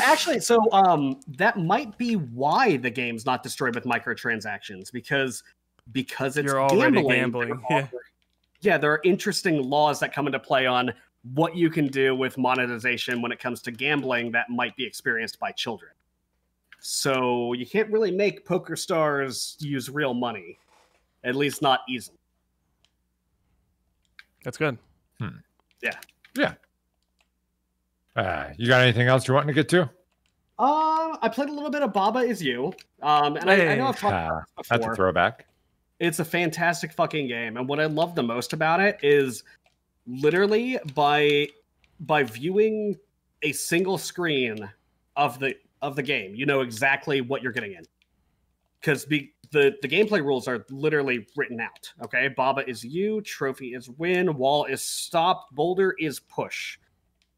actually, so that might be why the game's not destroyed with microtransactions, because it's You're already gambling. Yeah, there are interesting laws that come into play on what you can do with monetization when it comes to gambling that might be experienced by children. So you can't really make PokerStars use real money, at least not easily. That's good. Hmm. Yeah. Yeah. You got anything else you're wanting to get to? I played a little bit of Baba Is You. And I know I've talked about it before. That's a throwback. It's a fantastic fucking game. And what I love the most about it is literally by viewing a single screen of the game, you know exactly what you're getting in. Because the gameplay rules are literally written out. Okay, Baba is you, trophy is win, wall is stop, boulder is push.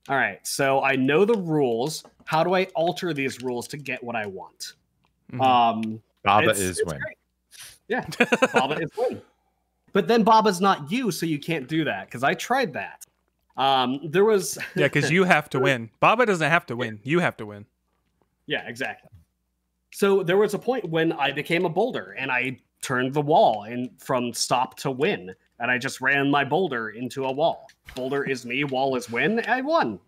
All right, so I know the rules. How do I alter these rules to get what I want? Mm-hmm. Baba is win. Great. Yeah, Baba is win. But then Baba's not you, so you can't do that, because I tried that. There was... yeah, because you have to win. Baba doesn't have to win. You have to win. Yeah, exactly. So there was a point when I became a boulder, and I turned the wall in from stop to win, and I just ran my boulder into a wall. Boulder is me, wall is win, I won.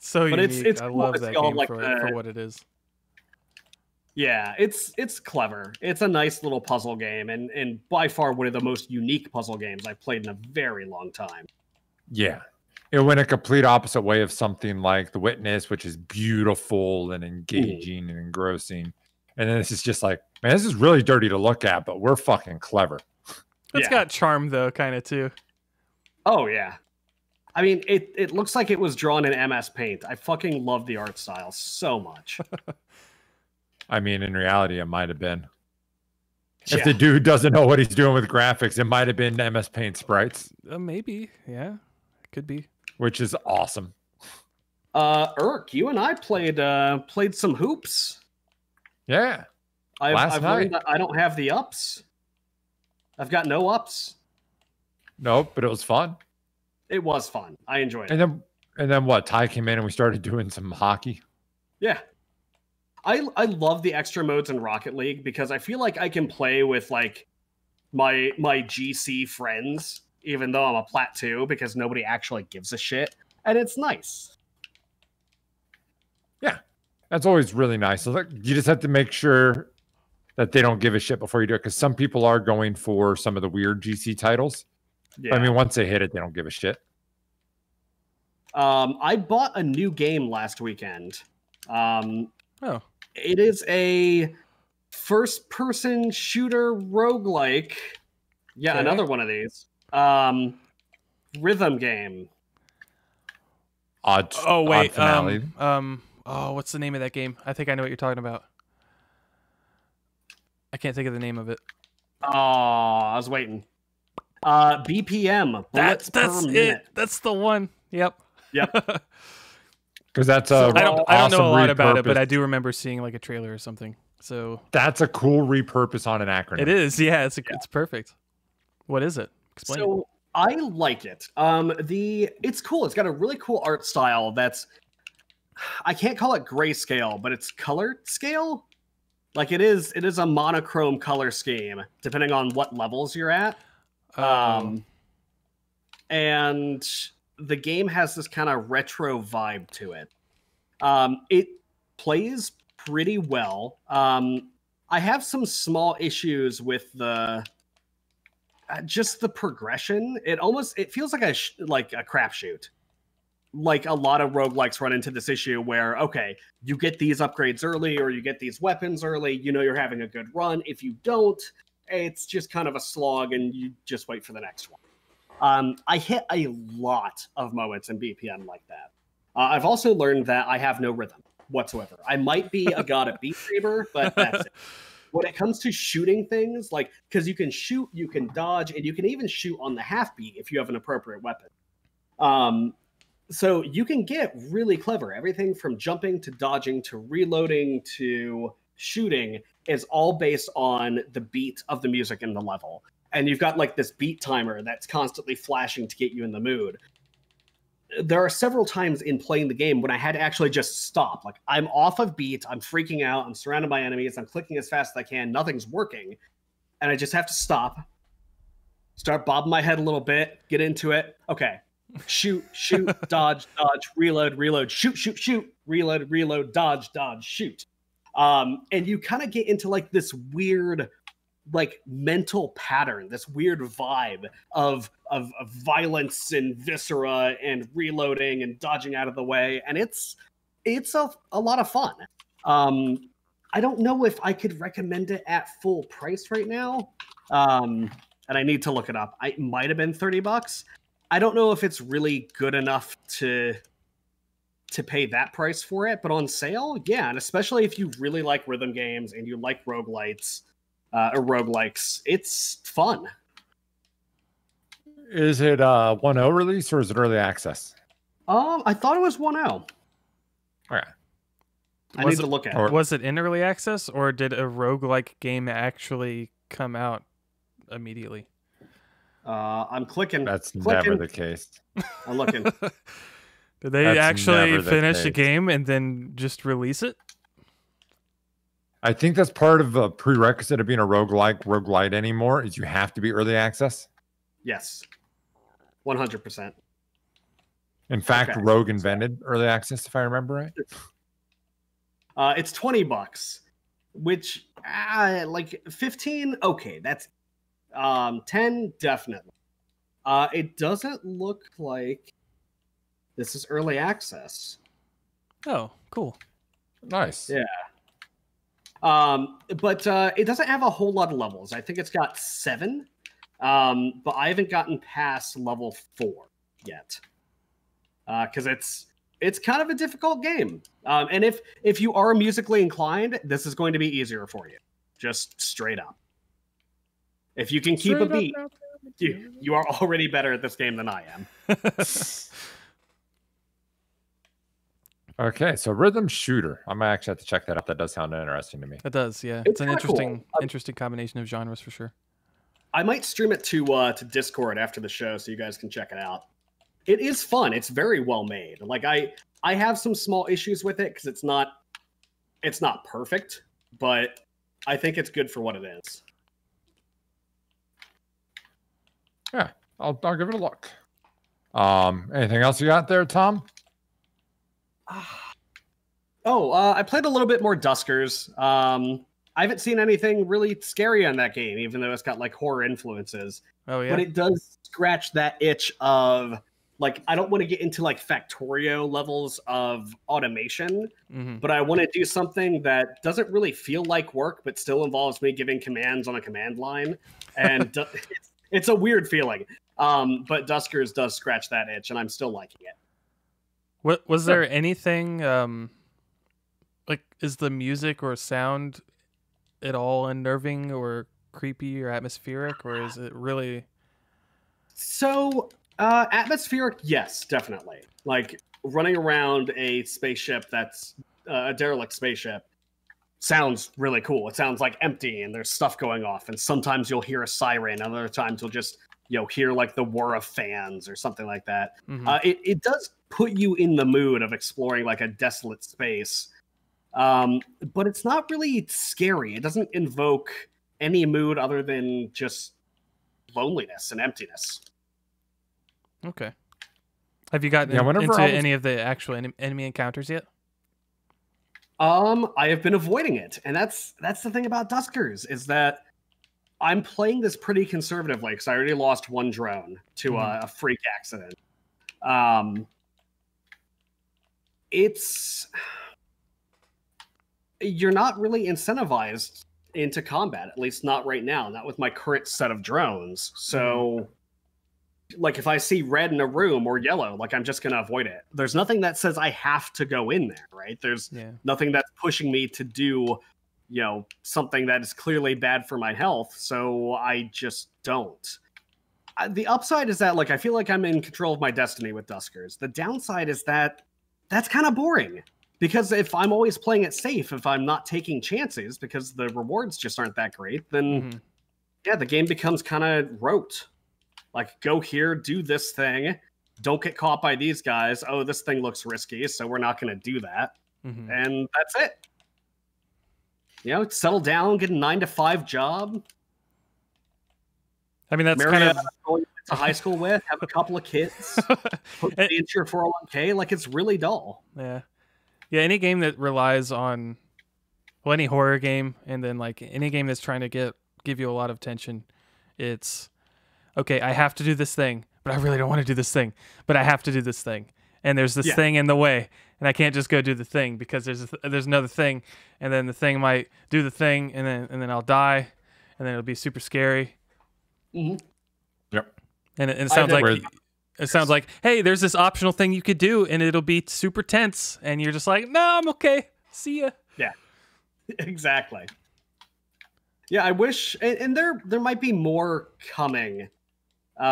So but it's I love that game, like, for what it is. Yeah, it's clever. It's a nice little puzzle game, and by far one of the most unique puzzle games I've played in a very long time. Yeah. It went a complete opposite way of something like The Witness, which is beautiful and engaging and engrossing. And then this is just like, man, this is really dirty to look at, but we're fucking clever. It's got charm, though, kind of, too. Oh, yeah. I mean, it looks like it was drawn in MS Paint. I fucking love the art style so much. I mean, in reality, it might have been. If the dude doesn't know what he's doing with graphics, it might have been MS Paint sprites. Maybe, yeah. It could be. Which is awesome. Irk, you and I played some hoops. Yeah. I've learned that I don't have the ups. I've got no ups. Nope, but it was fun. It was fun. I enjoyed it. And then what? Ty came in and we started doing some hockey. Yeah. I love the extra modes in Rocket League, because I feel like I can play with, like, my GC friends, even though I'm a plat 2, because nobody actually gives a shit, and it's nice. Yeah, that's always really nice. So, like, you just have to make sure that they don't give a shit before you do it, because some people are going for some of the weird GC titles. Yeah. I mean, once they hit it, they don't give a shit. I bought a new game last weekend. Oh. It is a first-person shooter roguelike. Yeah, okay. Another one of these. Rhythm game. Odd finale. Oh, what's the name of that game? I think I know what you're talking about. I can't think of the name of it. Oh, I was waiting. BPM. That's it. That's the one. Yep. Yep. Because that's a I don't know a lot about it, but I do remember seeing, like, a trailer or something. So that's a cool repurpose on an acronym. It is, yeah. It's perfect. What is it? Explain. So I like it. It's cool. It's got a really cool art style. That's, I can't call it grayscale, but it's color scale. Like, it is a monochrome color scheme depending on what levels you're at. And the game has this kind of retro vibe to it. It plays pretty well. I have some small issues with the just the progression, it feels like a crapshoot. Like a lot of roguelikes run into this issue where, okay, you get these upgrades early or you get these weapons early, you know you're having a good run. If you don't, it's just kind of a slog and you just wait for the next one. I hit a lot of moments in BPM like that. I've also learned that I have no rhythm whatsoever. I might be a god at Beat Saber, but that's it. When it comes to shooting things, like, because you can shoot, you can dodge, and you can even shoot on the half beat if you have an appropriate weapon. So you can get really clever. Everything from jumping to dodging to reloading to shooting is all based on the beat of the music in the level. And you've got like this beat timer that's constantly flashing to get you in the mood. There are several times in playing the game when I had to actually just stop. Like, I'm off of beat, I'm freaking out, I'm surrounded by enemies, I'm clicking as fast as I can, nothing's working. And I just have to stop, start bobbing my head a little bit, get into it. Okay, shoot, shoot, dodge, dodge, reload, reload, shoot, shoot, shoot, reload, reload, dodge, dodge, shoot. And you kind of get into like this weird, like, mental pattern, this weird vibe of violence and viscera and reloading and dodging out of the way. And it's a lot of fun. I don't know if I could recommend it at full price right now. And I need to look it up. It might have been $30. I don't know if it's really good enough to pay that price for it, but on sale, yeah. And especially if you really like rhythm games and you like roguelites, or roguelikes, it's fun. Is it 1.0 release or is it early access? I thought it was 1.0. All right. I need to look at it. Was it in early access or did a roguelike game actually come out immediately? I'm clicking. That's never the case. I'm looking. Did they actually finish a game and then just release it? I think that's part of a prerequisite of being a roguelite anymore is you have to be early access. Yes, 100%. In fact, okay. Rogue invented early access, if I remember right. It's $20, which like 15. Okay, that's 10 definitely. It doesn't look like this is early access. Oh, cool, nice, yeah. But it doesn't have a whole lot of levels. I think it's got 7, but I haven't gotten past level 4 yet because it's kind of a difficult game. And if you are musically inclined, this is going to be easier for you. Just straight up. If you can keep a beat, you are already better at this game than I am. Okay, so rhythm shooter. I'm gonna actually have to check that out. That does sound interesting to me. It does, yeah. It's an interesting, cool. Interesting combination of genres for sure. I might stream it to Discord after the show so you guys can check it out. It is fun. It's very well made. Like I have some small issues with it because it's not perfect, but I think it's good for what it is. Yeah, I'll give it a look. Anything else you got there, Tom? I played a little bit more Duskers. I haven't seen anything really scary on that game, even though it's got like horror influences. Oh yeah. But it does scratch that itch of like I don't want to get into like Factorio levels of automation, but I want to do something that doesn't really feel like work, but still involves me giving commands on a command line, and it's a weird feeling. But Duskers does scratch that itch, and I'm still liking it. Was there anything, like, is the music or sound at all unnerving or creepy or atmospheric, or is it really? So, atmospheric, yes, definitely. Like, running around a spaceship that's a derelict spaceship sounds really cool. It sounds, like, empty, and there's stuff going off, and sometimes you'll hear a siren, other times you'll just, you know, hear, like, the whir of fans or something like that. It does put you in the mood of exploring like a desolate space. But it's not really scary. It doesn't invoke any mood other than just loneliness and emptiness. Okay. Have you gotten into any of the actual enemy encounters yet? I have been avoiding it. And that's the thing about Duskers is that I'm playing this pretty conservatively because I already lost one drone to a freak accident. You're not really incentivized into combat, at least not right now, not with my current set of drones. So, like, if I see red in a room or yellow, like, I'm just going to avoid it. There's nothing that says I have to go in there, right? There's nothing that's pushing me to do, you know, something that is clearly bad for my health. So I just don't. The upside is that, like, I feel like I'm in control of my destiny with Duskers. The downside is that that's kind of boring. Because if I'm always playing it safe, if I'm not taking chances because the rewards just aren't that great, then yeah, the game becomes kind of rote. Like, go here, do this thing, don't get caught by these guys. Oh, this thing looks risky, so we're not going to do that. And that's it. You know, settle down, get a 9-to-5 job. I mean, that's kind of... to high school with, have a couple of kids, put it into your 401k. Like, it's really dull. Yeah. Yeah, any game that relies on, well, any horror game, and then like any game that's trying to give you a lot of tension, it's okay. I have to do this thing, but I really don't want to do this thing, but I have to do this thing, and there's this thing in the way, and I can't just go do the thing because there's another thing, and then the thing might do the thing, and then I'll die, and then it'll be super scary. Yep. And it sounds like. It sounds like, hey, there's this optional thing you could do, and it'll be super tense, and you're just like, no, I'm okay. See ya. Yeah, exactly. Yeah, I wish, and there might be more coming, but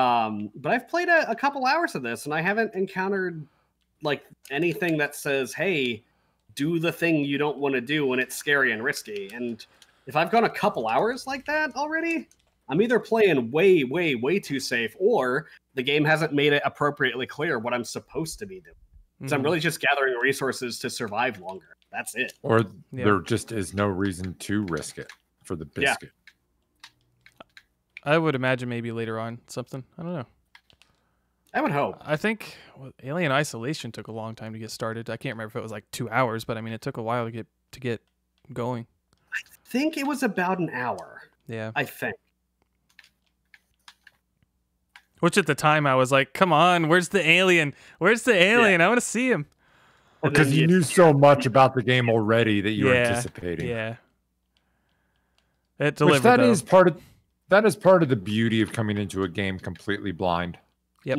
I've played a couple hours of this, and I haven't encountered like anything that says, hey, do the thing you don't want to do when it's scary and risky. And if I've gone a couple hours like that already, I'm either playing way, way, way too safe, or the game hasn't made it appropriately clear what I'm supposed to be doing. So I'm really just gathering resources to survive longer. That's it. Or there just is no reason to risk it for the biscuit. Yeah. I would imagine maybe later on something. I don't know. I would hope. I think Alien Isolation took a long time to get started. I can't remember if it was like 2 hours, but I mean, it took a while to get going. I think it was about an hour. Yeah. I think. Which at the time I was like, come on, where's the alien? Where's the alien? I want to see him. Because you knew so much about the game already that you were anticipating. Yeah. It delivered. Which that is part of the beauty of coming into a game completely blind. Yep.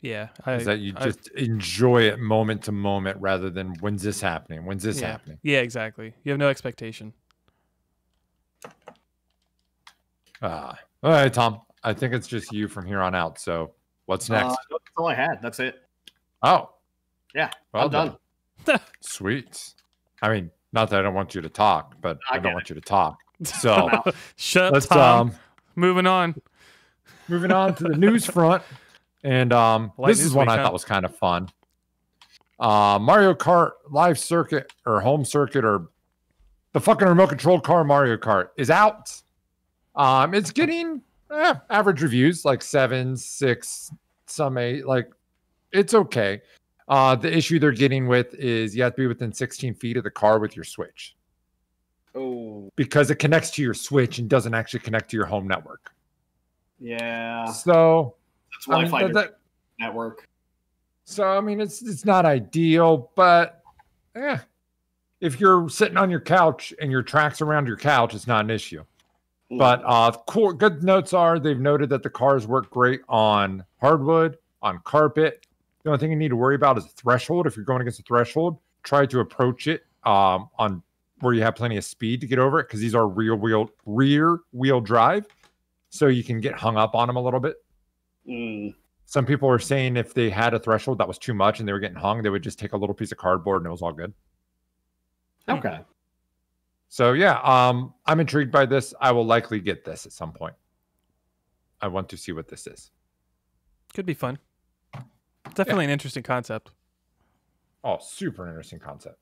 Yeah. Is that you just enjoy it moment to moment rather than when's this happening? When's this happening? Yeah, exactly. You have no expectation. All right, Tom. I think it's just you from here on out. So what's next? That's all I had. That's it. Oh. Yeah. Well, I'm done. Sweet. I mean, not that I don't want you to talk, but I don't want you to talk. So shut up, Tom. Moving on to the news front. And this is one I thought was kind of fun. Mario Kart live circuit or home circuit or the fucking remote controlled car Mario Kart is out. It's getting... average reviews, like 7, 6, some 8, like it's okay. The issue they're getting with is you have to be within 16 feet of the car with your Switch. Oh, because it connects to your Switch and doesn't actually connect to your home network. Yeah. So that's Wi-Fi network. So I mean, it's not ideal, but yeah, if you're sitting on your couch and your tracks around your couch, it's not an issue. But cool, good notes are they've noted that the cars work great on hardwood, on carpet. The only thing you need to worry about is a threshold. If you're going against a threshold, try to approach it on where you have plenty of speed to get over it, because these are rear wheel drive, so you can get hung up on them a little bit. Some people are saying if they had a threshold that was too much and they were getting hung, they would just take a little piece of cardboard and it was all good. Okay. So yeah, I'm intrigued by this. I will likely get this at some point. I want to see what this is. Could be fun. Definitely an interesting concept. Oh, super interesting concept.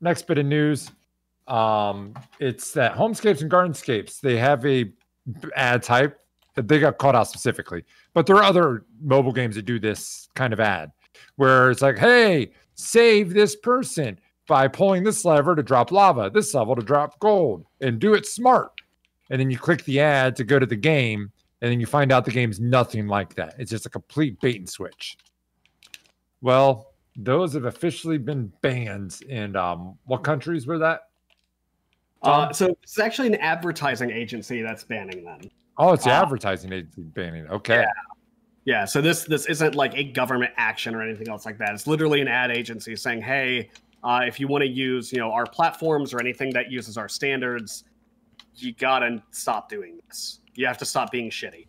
Next bit of news. It's that Homescapes and Gardenscapes, they have a ad type that they got called out specifically. But there are other mobile games that do this kind of ad where it's like, hey, save this person. by pulling this lever to drop lava, this level to drop gold, and do it smart. And then you click the ad to go to the game, and then you find out the game's nothing like that. It's just a complete bait and switch. Well, those have officially been banned in what countries were that? So it's actually an advertising agency that's banning them. Oh, it's the advertising agency banning. Okay. Yeah. Yeah, so this isn't like a government action or anything else like that. It's literally an ad agency saying, hey, if you want to use, our platforms or anything that uses our standards, you got to stop doing this. You have to stop being shitty.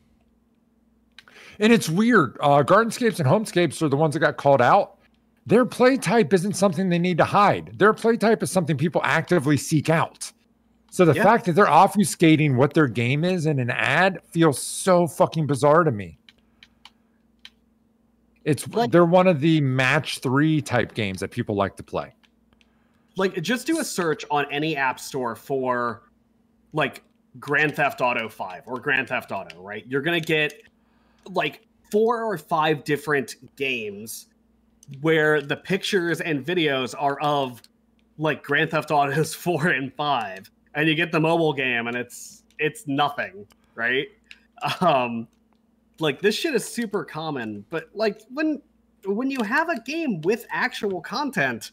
And it's weird. Gardenscapes and Homescapes are the ones that got called out. Their play type isn't something they need to hide. Their play type is something people actively seek out. So the fact that they're obfuscating what their game is in an ad feels so fucking bizarre to me. It's like, they're one of the match three type games that people like to play. Like, just do a search on any app store for like Grand Theft Auto 5 or Grand Theft Auto, right? You're going to get like 4 or 5 different games where the pictures and videos are of like Grand Theft Autos 4 and 5. And you get the mobile game and it's nothing, right? Like, this shit is super common, but like when you have a game with actual content,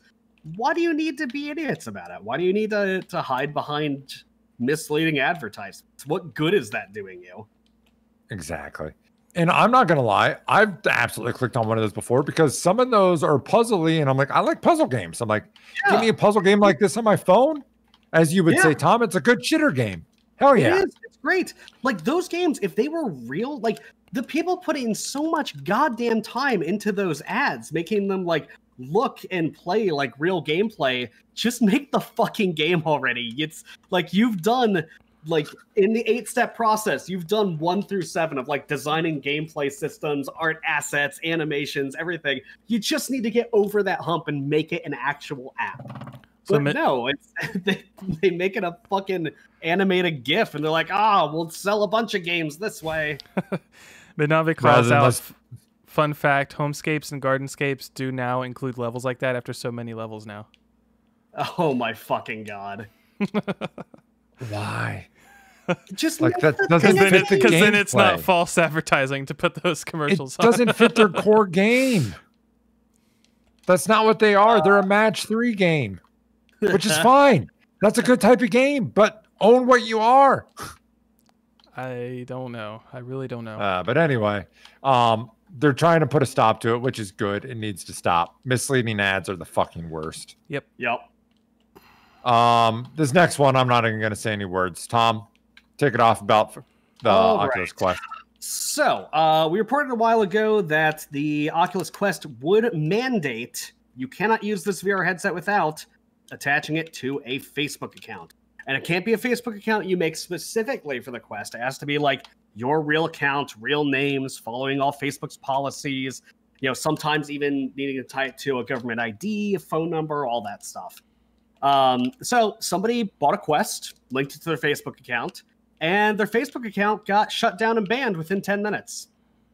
why do you need to be idiots about it? Why do you need to hide behind misleading advertisements? What good is that doing you? Exactly. And I'm not going to lie. I've absolutely clicked on one of those before because some of those are puzzly, and I'm like, I like puzzle games. I'm like, give me a puzzle game like this on my phone. As you would say, Tom, it's a good shitter game. Hell yeah. It is. It's great. Like, those games, if they were real, like, the people put in so much goddamn time into those ads, making them, like, look and play like real gameplay. Just make the fucking game already. It's like you've done... Like, in the 8-step process, you've done 1 through 7 of, like, designing gameplay systems, art assets, animations, everything. You just need to get over that hump and make it an actual app. So but no, it's, they make it a fucking animated GIF, and they're like, we'll sell a bunch of games this way. Minavik calls out, fun fact, Homescapes and Gardenscapes do now include levels like that after so many levels now. Oh, my fucking God. Why? Just like that doesn't fit the game. Because then it's not false advertising to put those commercials on. It doesn't fit their core game. That's not what they are. They're a match three game, which is fine. That's a good type of game, but own what you are. I don't know. I really don't know. But anyway, they're trying to put a stop to it, which is good. It needs to stop. Misleading ads are the fucking worst. Yep. Yep. This next one, I'm not even going to say any words. Tom, take it off about the Oculus Quest. So, we reported a while ago that the Oculus Quest would mandate you cannot use this VR headset without attaching it to a Facebook account. And it can't be a Facebook account you make specifically for the Quest. It has to be like your real account, real names, following all Facebook's policies, sometimes even needing to tie it to a government ID, a phone number, all that stuff. So somebody bought a Quest, linked it to their Facebook account, and their Facebook account got shut down and banned within 10 minutes.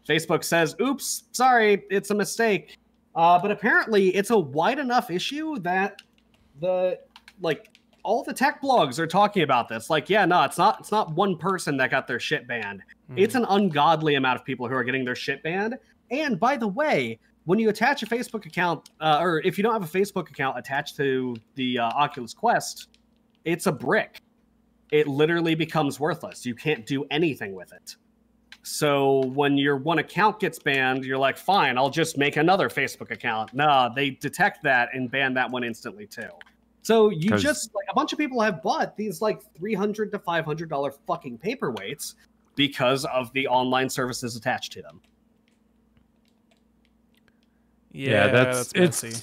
Facebook says, oops, sorry, it's a mistake. But apparently it's a wide enough issue that all the tech blogs are talking about this. Like, yeah, no, it's not one person that got their shit banned. It's an ungodly amount of people who are getting their shit banned. And by the way, when you attach a Facebook account, or if you don't have a Facebook account attached to the Oculus Quest, it's a brick. It literally becomes worthless. You can't do anything with it. So when your one account gets banned, you're like, fine, I'll just make another Facebook account. Nah, they detect that and ban that one instantly too. So you just, like, a bunch of people have bought these like $300 to $500 fucking paperweights because of the online services attached to them. Yeah, that's messy.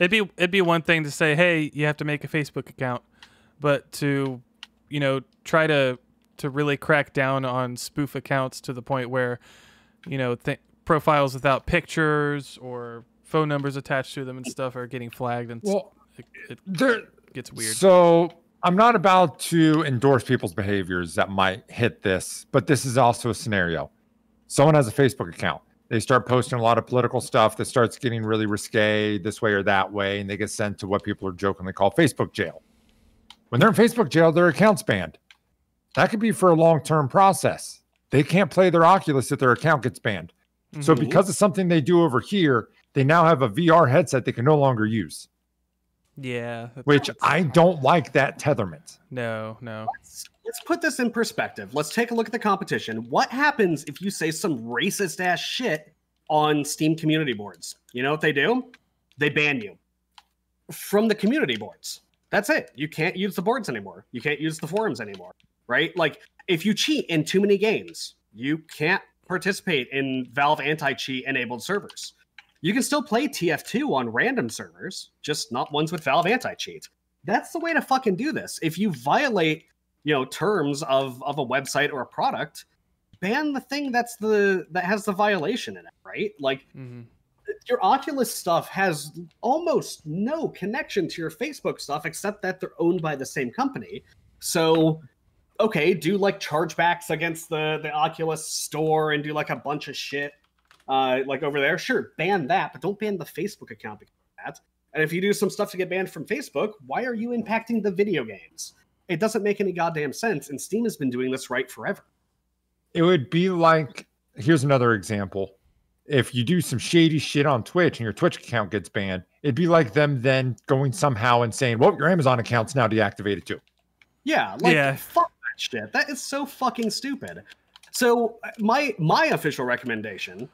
It'd be one thing to say, hey, you have to make a Facebook account, but to, try to really crack down on spoof accounts to the point where, profiles without pictures or phone numbers attached to them and stuff are getting flagged, and well, it gets weird. So I'm not about to endorse people's behaviors that might hit this, but this is also a scenario. Someone has a Facebook account. They start posting a lot of political stuff that starts getting really risque this way or that way, and they get sent to what people are jokingly call Facebook jail. When they're in Facebook jail, their account's banned. That could be for a long-term process. They can't play their Oculus if their account gets banned. Mm-hmm. So because of something they do over here, they now have a VR headset they can no longer use. Yeah. Which I don't like that tetherment. No, no. Let's put this in perspective. Let's take a look at the competition. What happens if you say some racist ass shit on Steam community boards? You know what they do? They ban you from the community boards. That's it. You can't use the boards anymore. You can't use the forums anymore, right? Like if you cheat in too many games, you can't participate in Valve anti-cheat enabled servers. You can still play TF2 on random servers, just not ones with Valve anti-cheat. That's the way to fucking do this. If you violate, you know, terms of a website or a product, ban the thing that's that has the violation in it, right? Like your Oculus stuff has almost no connection to your Facebook stuff, except that they're owned by the same company. So okay, do like chargebacks against the Oculus store and do like a bunch of shit. Like over there, sure, ban that, but don't ban the Facebook account because of that. And if you do some stuff to get banned from Facebook, why are you impacting the video games? It doesn't make any goddamn sense, and Steam has been doing this right forever. It would be like, here's another example. If you do some shady shit on Twitch and your Twitch account gets banned, it'd be like them then going somehow and saying, well, your Amazon account's now deactivated too. Yeah, like, fuck that shit. That is so fucking stupid. So my official recommendation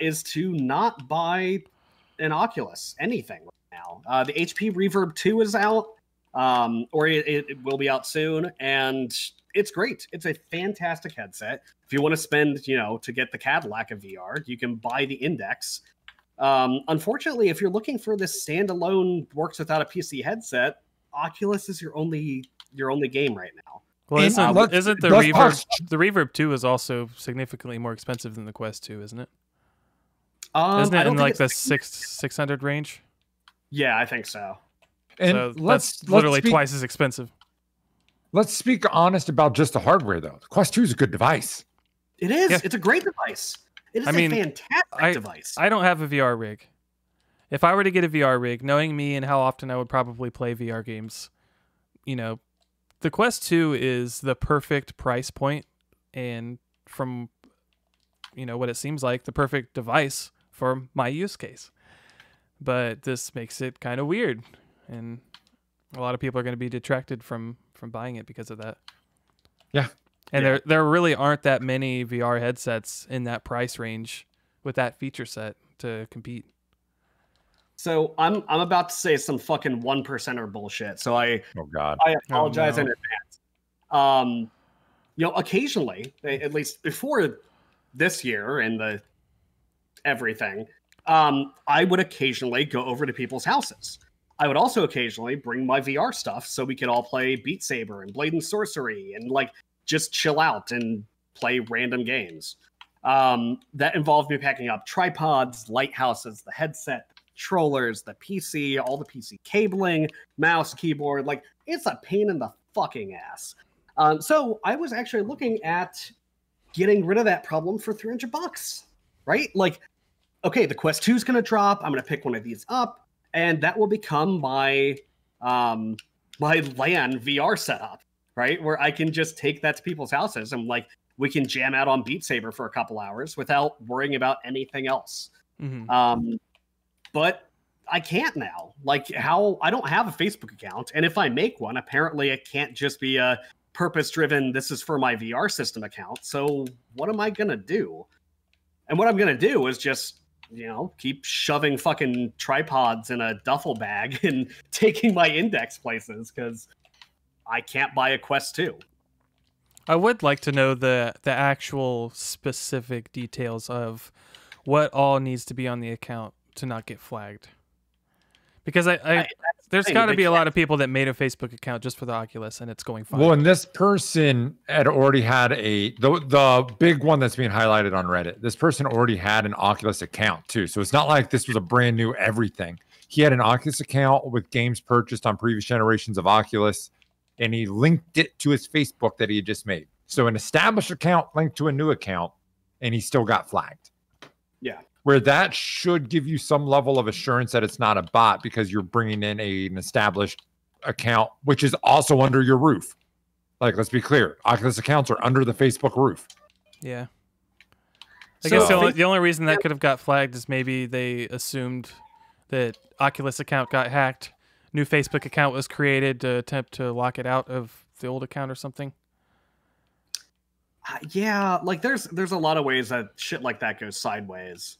is to not buy an Oculus, anything right now. The HP Reverb 2 is out, or it will be out soon, and it's great. It's a fantastic headset. If you want to spend, you know, to get the Cadillac of VR, you can buy the Index. Unfortunately, if you're looking for this standalone works without a PC headset, Oculus is your only game right now. Well, isn't the Reverb 2 is also significantly more expensive than the Quest 2, isn't it? Isn't it in like the 600 range? Yeah, I think so. And so that's literally twice as expensive. Let's speak honest about just the hardware, though. The Quest 2 is a good device. It is. Yeah. It's a great device. It is a fantastic device. I don't have a VR rig. If I were to get a VR rig, knowing me and how often I would probably play VR games, you know, the Quest 2 is the perfect price point, and from, you know, what it seems like, the perfect device for my use case. But this makes it kind of weird, and a lot of people are going to be detracted from buying it because of that. Yeah. And there really aren't that many VR headsets in that price range with that feature set to compete. So I'm about to say some fucking 1%er bullshit. So I apologize in advance. You know, occasionally, at least before this year and the everything, I would occasionally go over to people's houses. I would also occasionally bring my VR stuff so we could all play Beat Saber and Blade and Sorcery and like just chill out and play random games. That involved me packing up tripods, lighthouses, the headset, controllers, the PC, all the PC cabling, mouse, keyboard. Like, it's a pain in the fucking ass. So I was actually looking at getting rid of that problem for $300, right? Like, okay, the Quest 2 is going to drop. I'm going to pick one of these up, and that will become my LAN VR setup, right? Where I can just take that to people's houses and like we can jam out on Beat Saber for a couple hours without worrying about anything else. Mm-hmm. But I can't now. Like, how? I don't have a Facebook account, and if I make one, apparently it can't just be a purpose-driven, this is for my VR system account. So what am I going to do? And what I'm going to do is just, you know, keep shoving fucking tripods in a duffel bag and taking my Index places because I can't buy a Quest 2. I would like to know the actual specific details of what all needs to be on the account to not get flagged, because there's got to be a lot of people that made a Facebook account just for the Oculus and it's going fine. Well, and this person had already had the big one that's being highlighted on Reddit. This person already had an Oculus account too, so it's not like this was a brand new everything. He had an Oculus account with games purchased on previous generations of Oculus, and he linked it to his Facebook that he had just made. So an established account linked to a new account, and he still got flagged. Yeah. Where that should give you some level of assurance that it's not a bot because you're bringing in an established account, which is also under your roof. Like, let's be clear. Oculus accounts are under the Facebook roof. Yeah. I guess the only reason that could have got flagged is maybe they assumed that Oculus account got hacked. New Facebook account was created to attempt to lock it out of the old account or something. Yeah, like there's a lot of ways that shit like that goes sideways.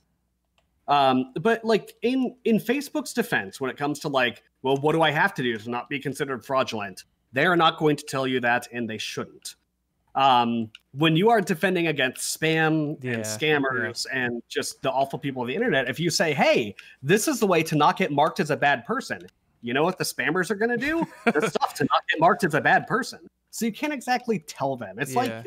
But like in Facebook's defense, when it comes to like, well, what do I have to do to not be considered fraudulent? They are not going to tell you that, and they shouldn't. When you are defending against spam and scammers and just the awful people of the internet, if you say, hey, this is the way to not get marked as a bad person, you know what the spammers are going to do? The stuff to not get marked as a bad person. So you can't exactly tell them. It's like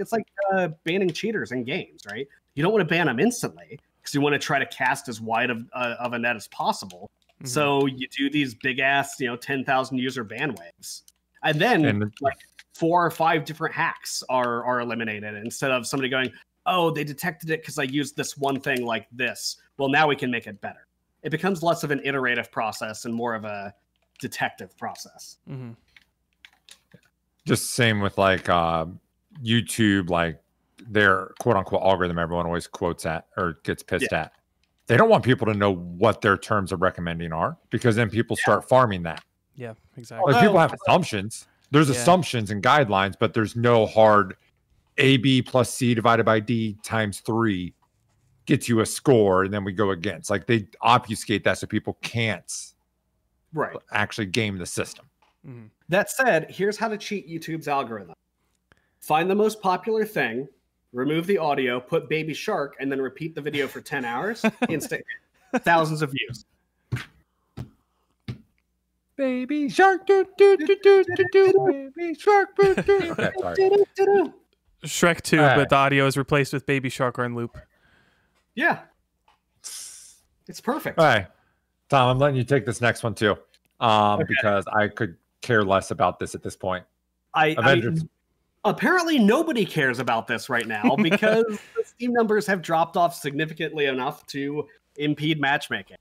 banning cheaters in games, right? You don't want to ban them instantly because you want to try to cast as wide of a net as possible. Mm-hmm. So you do these big ass, you know, 10,000 user ban waves. And then like 4 or 5 different hacks are eliminated instead of somebody going, oh, they detected it because I used this one thing like this. Well, now we can make it better. It becomes less of an iterative process and more of a detective process. Mm-hmm. Just same with like YouTube, like their quote unquote algorithm everyone always quotes at or gets pissed at. They don't want people to know what their terms of recommending are because then people start farming that. Yeah, exactly. Like people have assumptions. There's assumptions and guidelines, but there's no hard AB + C / D × 3 gets you a score, and then we go against. Like they obfuscate that so people can't actually game the system. Mm-hmm. That said, here's how to cheat YouTube's algorithm. Find the most popular thing, remove the audio, put Baby Shark, and then repeat the video for 10 hours. Instant thousands of views. Baby Shark, do, do, do, do, do, do, Baby Shark, do, do, do, do, do. Shrek 2, but the audio is replaced with Baby Shark or in loop. Yeah. It's perfect. All right. Tom, I'm letting you take this next one too. Because I could care less about this at this point. Apparently nobody cares about this right now because the Steam numbers have dropped off significantly enough to impede matchmaking.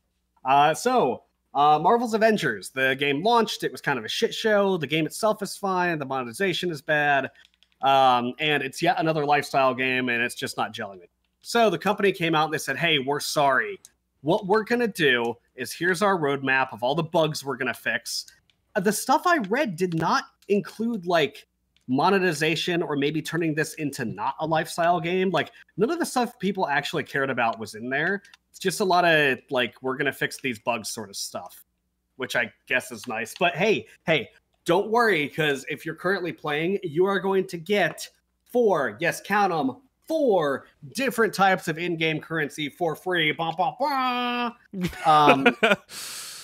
Marvel's Avengers, the game launched. It was kind of a shit show. The game itself is fine. The monetization is bad. And it's yet another lifestyle game, and it's just not gelling it. So the company came out and they said, hey, we're sorry. What we're going to do is here's our roadmap of all the bugs we're going to fix. The stuff I read did not include, like, monetization or maybe turning this into not a lifestyle game. Like, none of the stuff people actually cared about was in there. It's just a lot of, like, we're going to fix these bugs sort of stuff, which I guess is nice. But hey, don't worry, because if you're currently playing, you are going to get 4, yes, count them, 4 different types of in-game currency for free. Bah, bah, bah.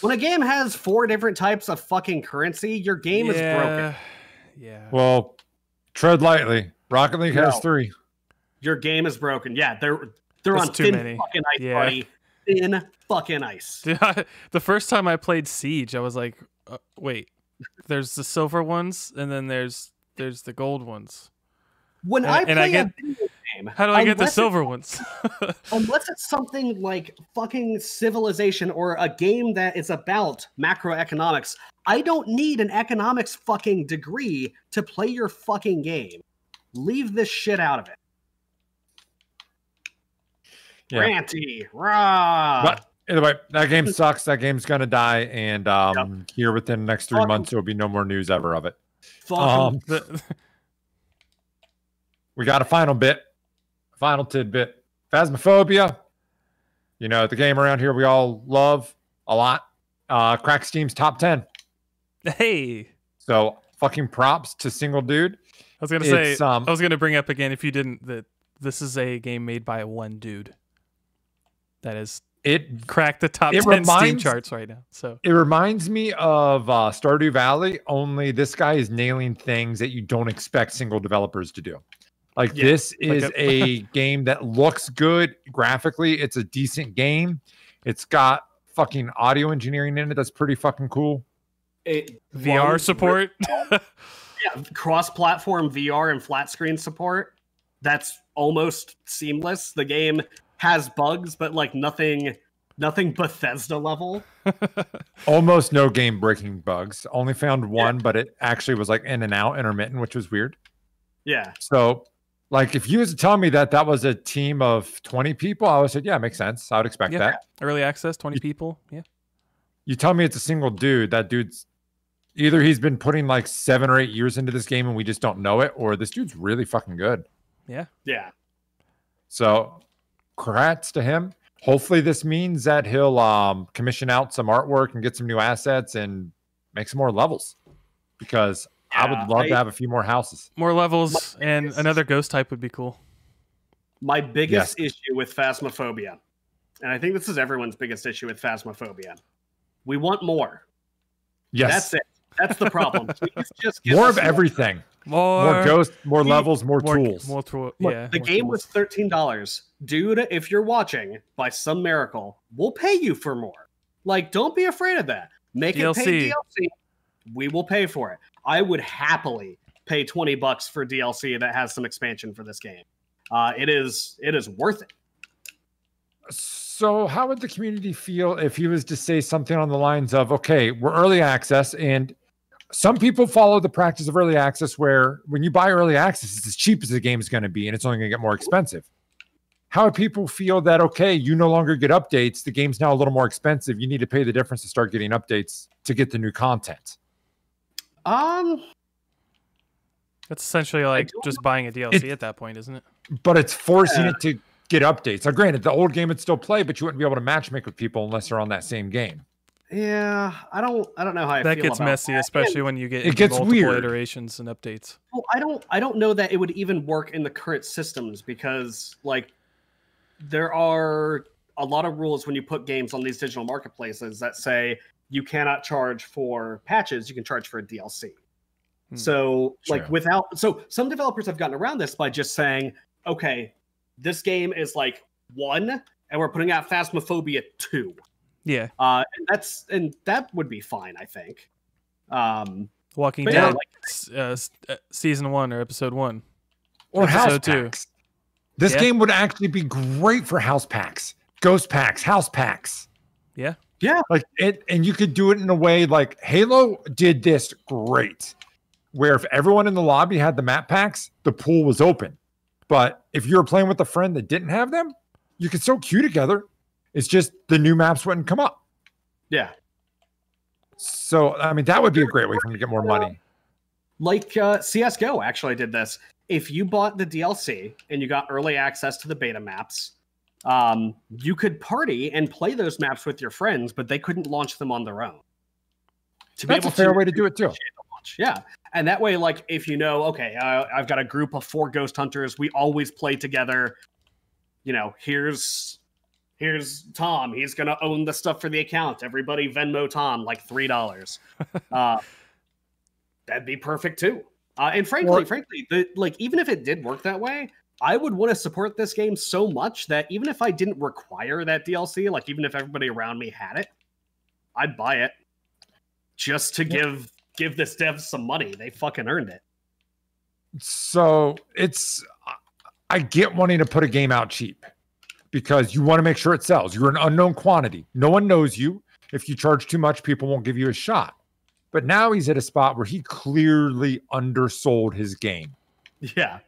When a game has 4 different types of fucking currency, your game is broken. Yeah. Well, tread lightly. Rocket League has 3. Your game is broken. Yeah, they're that's on too thin many. Fucking ice, buddy. Thin fucking ice. The first time I played Siege, I was like, wait, there's the silver ones, and then there's the gold ones. When I play a video game, how do I get the silver ones? Unless it's something like fucking Civilization or a game that is about macroeconomics, I don't need an economics fucking degree to play your fucking game. Leave this shit out of it. Yeah. Ranty, rah. But either way, that game sucks. That game's gonna die, and here within the next 3 months, there'll be no more news ever of it. We got a final tidbit. Phasmophobia, you know, the game around here we all love a lot. Crack Steam's top 10. Hey, so fucking props to Single Dude. I was gonna say, I was gonna bring up again if you didn't that this is a game made by one dude. That is, it cracked the top 10 Steam charts right now. So it reminds me of Stardew Valley, only this guy is nailing things that you don't expect single developers to do. Like this is a game that looks good graphically. It's a decent game. It's got fucking audio engineering in it. That's pretty fucking cool. VR support. Yeah, cross-platform VR and flat screen support. That's almost seamless. The game has bugs, but like nothing Bethesda level. Almost no game breaking bugs. Only found one, but it actually was like in and out, intermittent, which was weird. Yeah. So like if you was to tell me that that was a team of 20 people, I would say, yeah, it makes sense. I would expect that. Early access, 20 people. Yeah. You tell me it's a single dude, that dude's either he's been putting like 7 or 8 years into this game and we just don't know it, or this dude's really fucking good. Yeah. Yeah. So congrats to him. Hopefully this means that he'll commission out some artwork and get some new assets and make some more levels, because I would love to have a few more houses. More levels, and another ghost type would be cool. My biggest issue with Phasmophobia, and I think this is everyone's biggest issue with Phasmophobia, we want more. Yes. That's it. That's the problem. Just more of everything. More ghosts, more levels, more tools. The game was $13. Dude, if you're watching, by some miracle, we'll pay you for more. Like, don't be afraid of that. Make it pay DLC. We will pay for it. I would happily pay $20 for DLC that has some expansion for this game. It is worth it. So how would the community feel if he was to say something on the lines of, okay, we're early access, and some people follow the practice of early access where when you buy early access, it's as cheap as the game is going to be, and it's only going to get more expensive. How would people feel that, okay, you no longer get updates, the game's now a little more expensive, you need to pay the difference to start getting updates to get the new content? That's essentially like just buying a DLC at that point, isn't it? But it's forcing it to get updates. Now, granted, the old game would still play, but you wouldn't be able to matchmake with people unless they're on that same game. Yeah, I don't know how I feel about that. That gets messy, especially when you get multiple iterations and updates. Well, I don't know that it would even work in the current systems, because like there are a lot of rules when you put games on these digital marketplaces that say you cannot charge for patches, you can charge for a DLC. So like so some developers have gotten around this by just saying, okay, this game is like 1 and we're putting out Phasmophobia 2. Yeah, and that would be fine, I think. Walking Dead, season 1 or episode 1, or episode 2. This game would actually be great for house packs, ghost packs, house packs. Yeah, yeah. Like it, and you could do it in a way like Halo did this great, where if everyone in the lobby had the map packs, the pool was open. But if you were playing with a friend that didn't have them, you could still queue together. It's just the new maps wouldn't come up. Yeah. So, I mean, that would be a great way for them to get more money. Like CSGO actually did this. If you bought the DLC and you got early access to the beta maps, you could party and play those maps with your friends, but they couldn't launch them on their own. That's a fair way to do it, too. Yeah. And that way, like, if you know, okay, I've got a group of 4 ghost hunters. We always play together. You know, here's Tom. He's going to own the stuff for the account. Everybody Venmo Tom like $3. That'd be perfect too. And frankly, like even if it did work that way, I would want to support this game so much that even if I didn't require that DLC, like even if everybody around me had it, I'd buy it just to give this dev some money. They fucking earned it. So I get wanting to put a game out cheap, because you want to make sure it sells. You're an unknown quantity. No one knows you. If you charge too much, people won't give you a shot. But now he's at a spot where he clearly undersold his game. Yeah.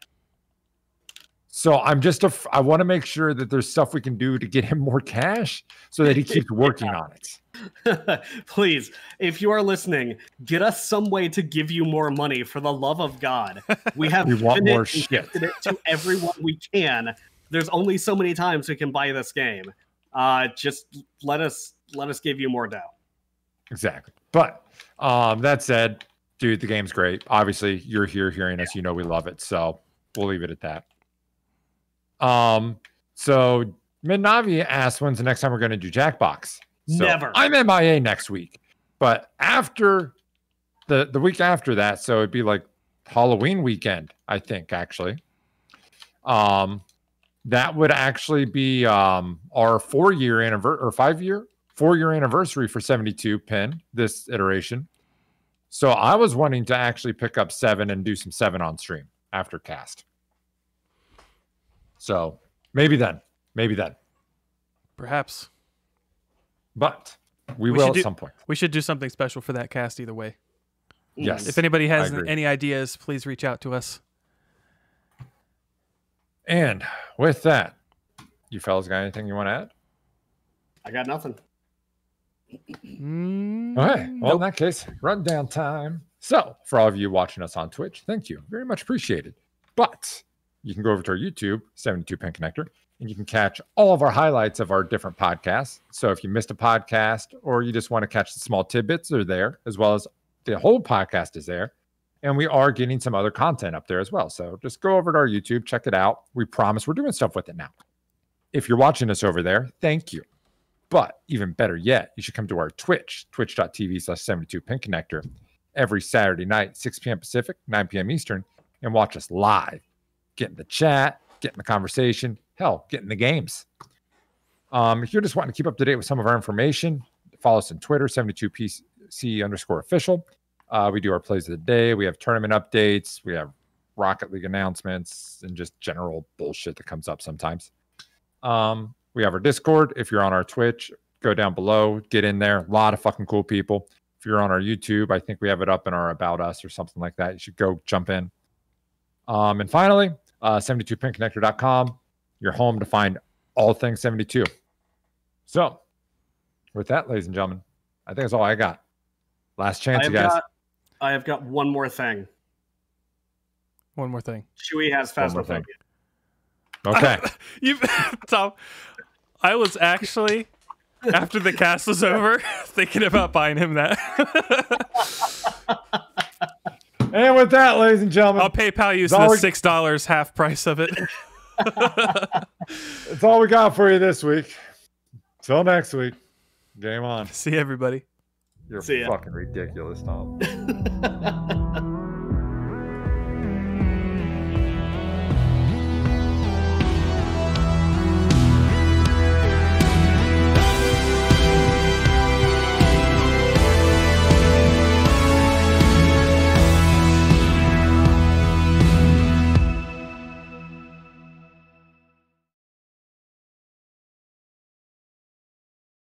So I'm just, I want to make sure that there's stuff we can do to get him more cash so that he keeps working on it. Please, if you are listening, get us some way to give you more money, for the love of God. We want more shit to everyone we can. There's only so many times we can buy this game. Just let us give you more dough. Exactly. But that said, dude, the game's great. Obviously, you're here hearing us. You know we love it. So we'll leave it at that. So Midnavi asked, when's the next time we're going to do Jackbox? So never. I'm MIA next week. But after the week after that, so it'd be like Halloween weekend, I think, actually. That would actually be our 4-year anniversary, or 4-year anniversary for 72 pin, this iteration. So I was wanting to actually pick up 7 and do some 7 on stream after cast. So maybe then. Perhaps. But we will at some point. We should do something special for that cast either way. Yes. If anybody has any ideas, please reach out to us. And with that, you fellas got anything you want to add? I got nothing. All right. Well, in that case, rundown time. So for all of you watching us on Twitch, thank you. Very much appreciated. But you can go over to our YouTube, 72 Pin Connector, and you can catch all of our highlights of our different podcasts. So if you missed a podcast or you just want to catch the small tidbits, they're there, as well as the whole podcast is there. And we are getting some other content up there as well. So just go over to our YouTube, check it out. We promise we're doing stuff with it now. If you're watching us over there, thank you. But even better yet, you should come to our Twitch, twitch.tv/72pinconnector, every Saturday night, 6 p.m. Pacific, 9 p.m. Eastern, and watch us live. Get in the chat, get in the conversation, hell, get in the games. If you're just wanting to keep up to date with some of our information, follow us on Twitter, 72PC_official. We do our plays of the day. We have tournament updates. We have Rocket League announcements and just general bullshit that comes up sometimes. We have our Discord. If you're on our Twitch, go down below, get in there. A lot of fucking cool people. If you're on our YouTube, I think we have it up in our About Us or something like that. You should go jump in. And finally, 72pinconnector.com, your home to find all things 72. So with that, ladies and gentlemen, I think that's all I got. Last chance, you guys. I have got one more thing. One more thing. Chewy has Phasmophobia. Okay. Tom, I was actually, after the cast was over, thinking about buying him that. And with that, ladies and gentlemen, I'll PayPal you the $6 half price of it. That's all we got for you this week. Till next week. Game on. See everybody. You're fucking ridiculous, Tom.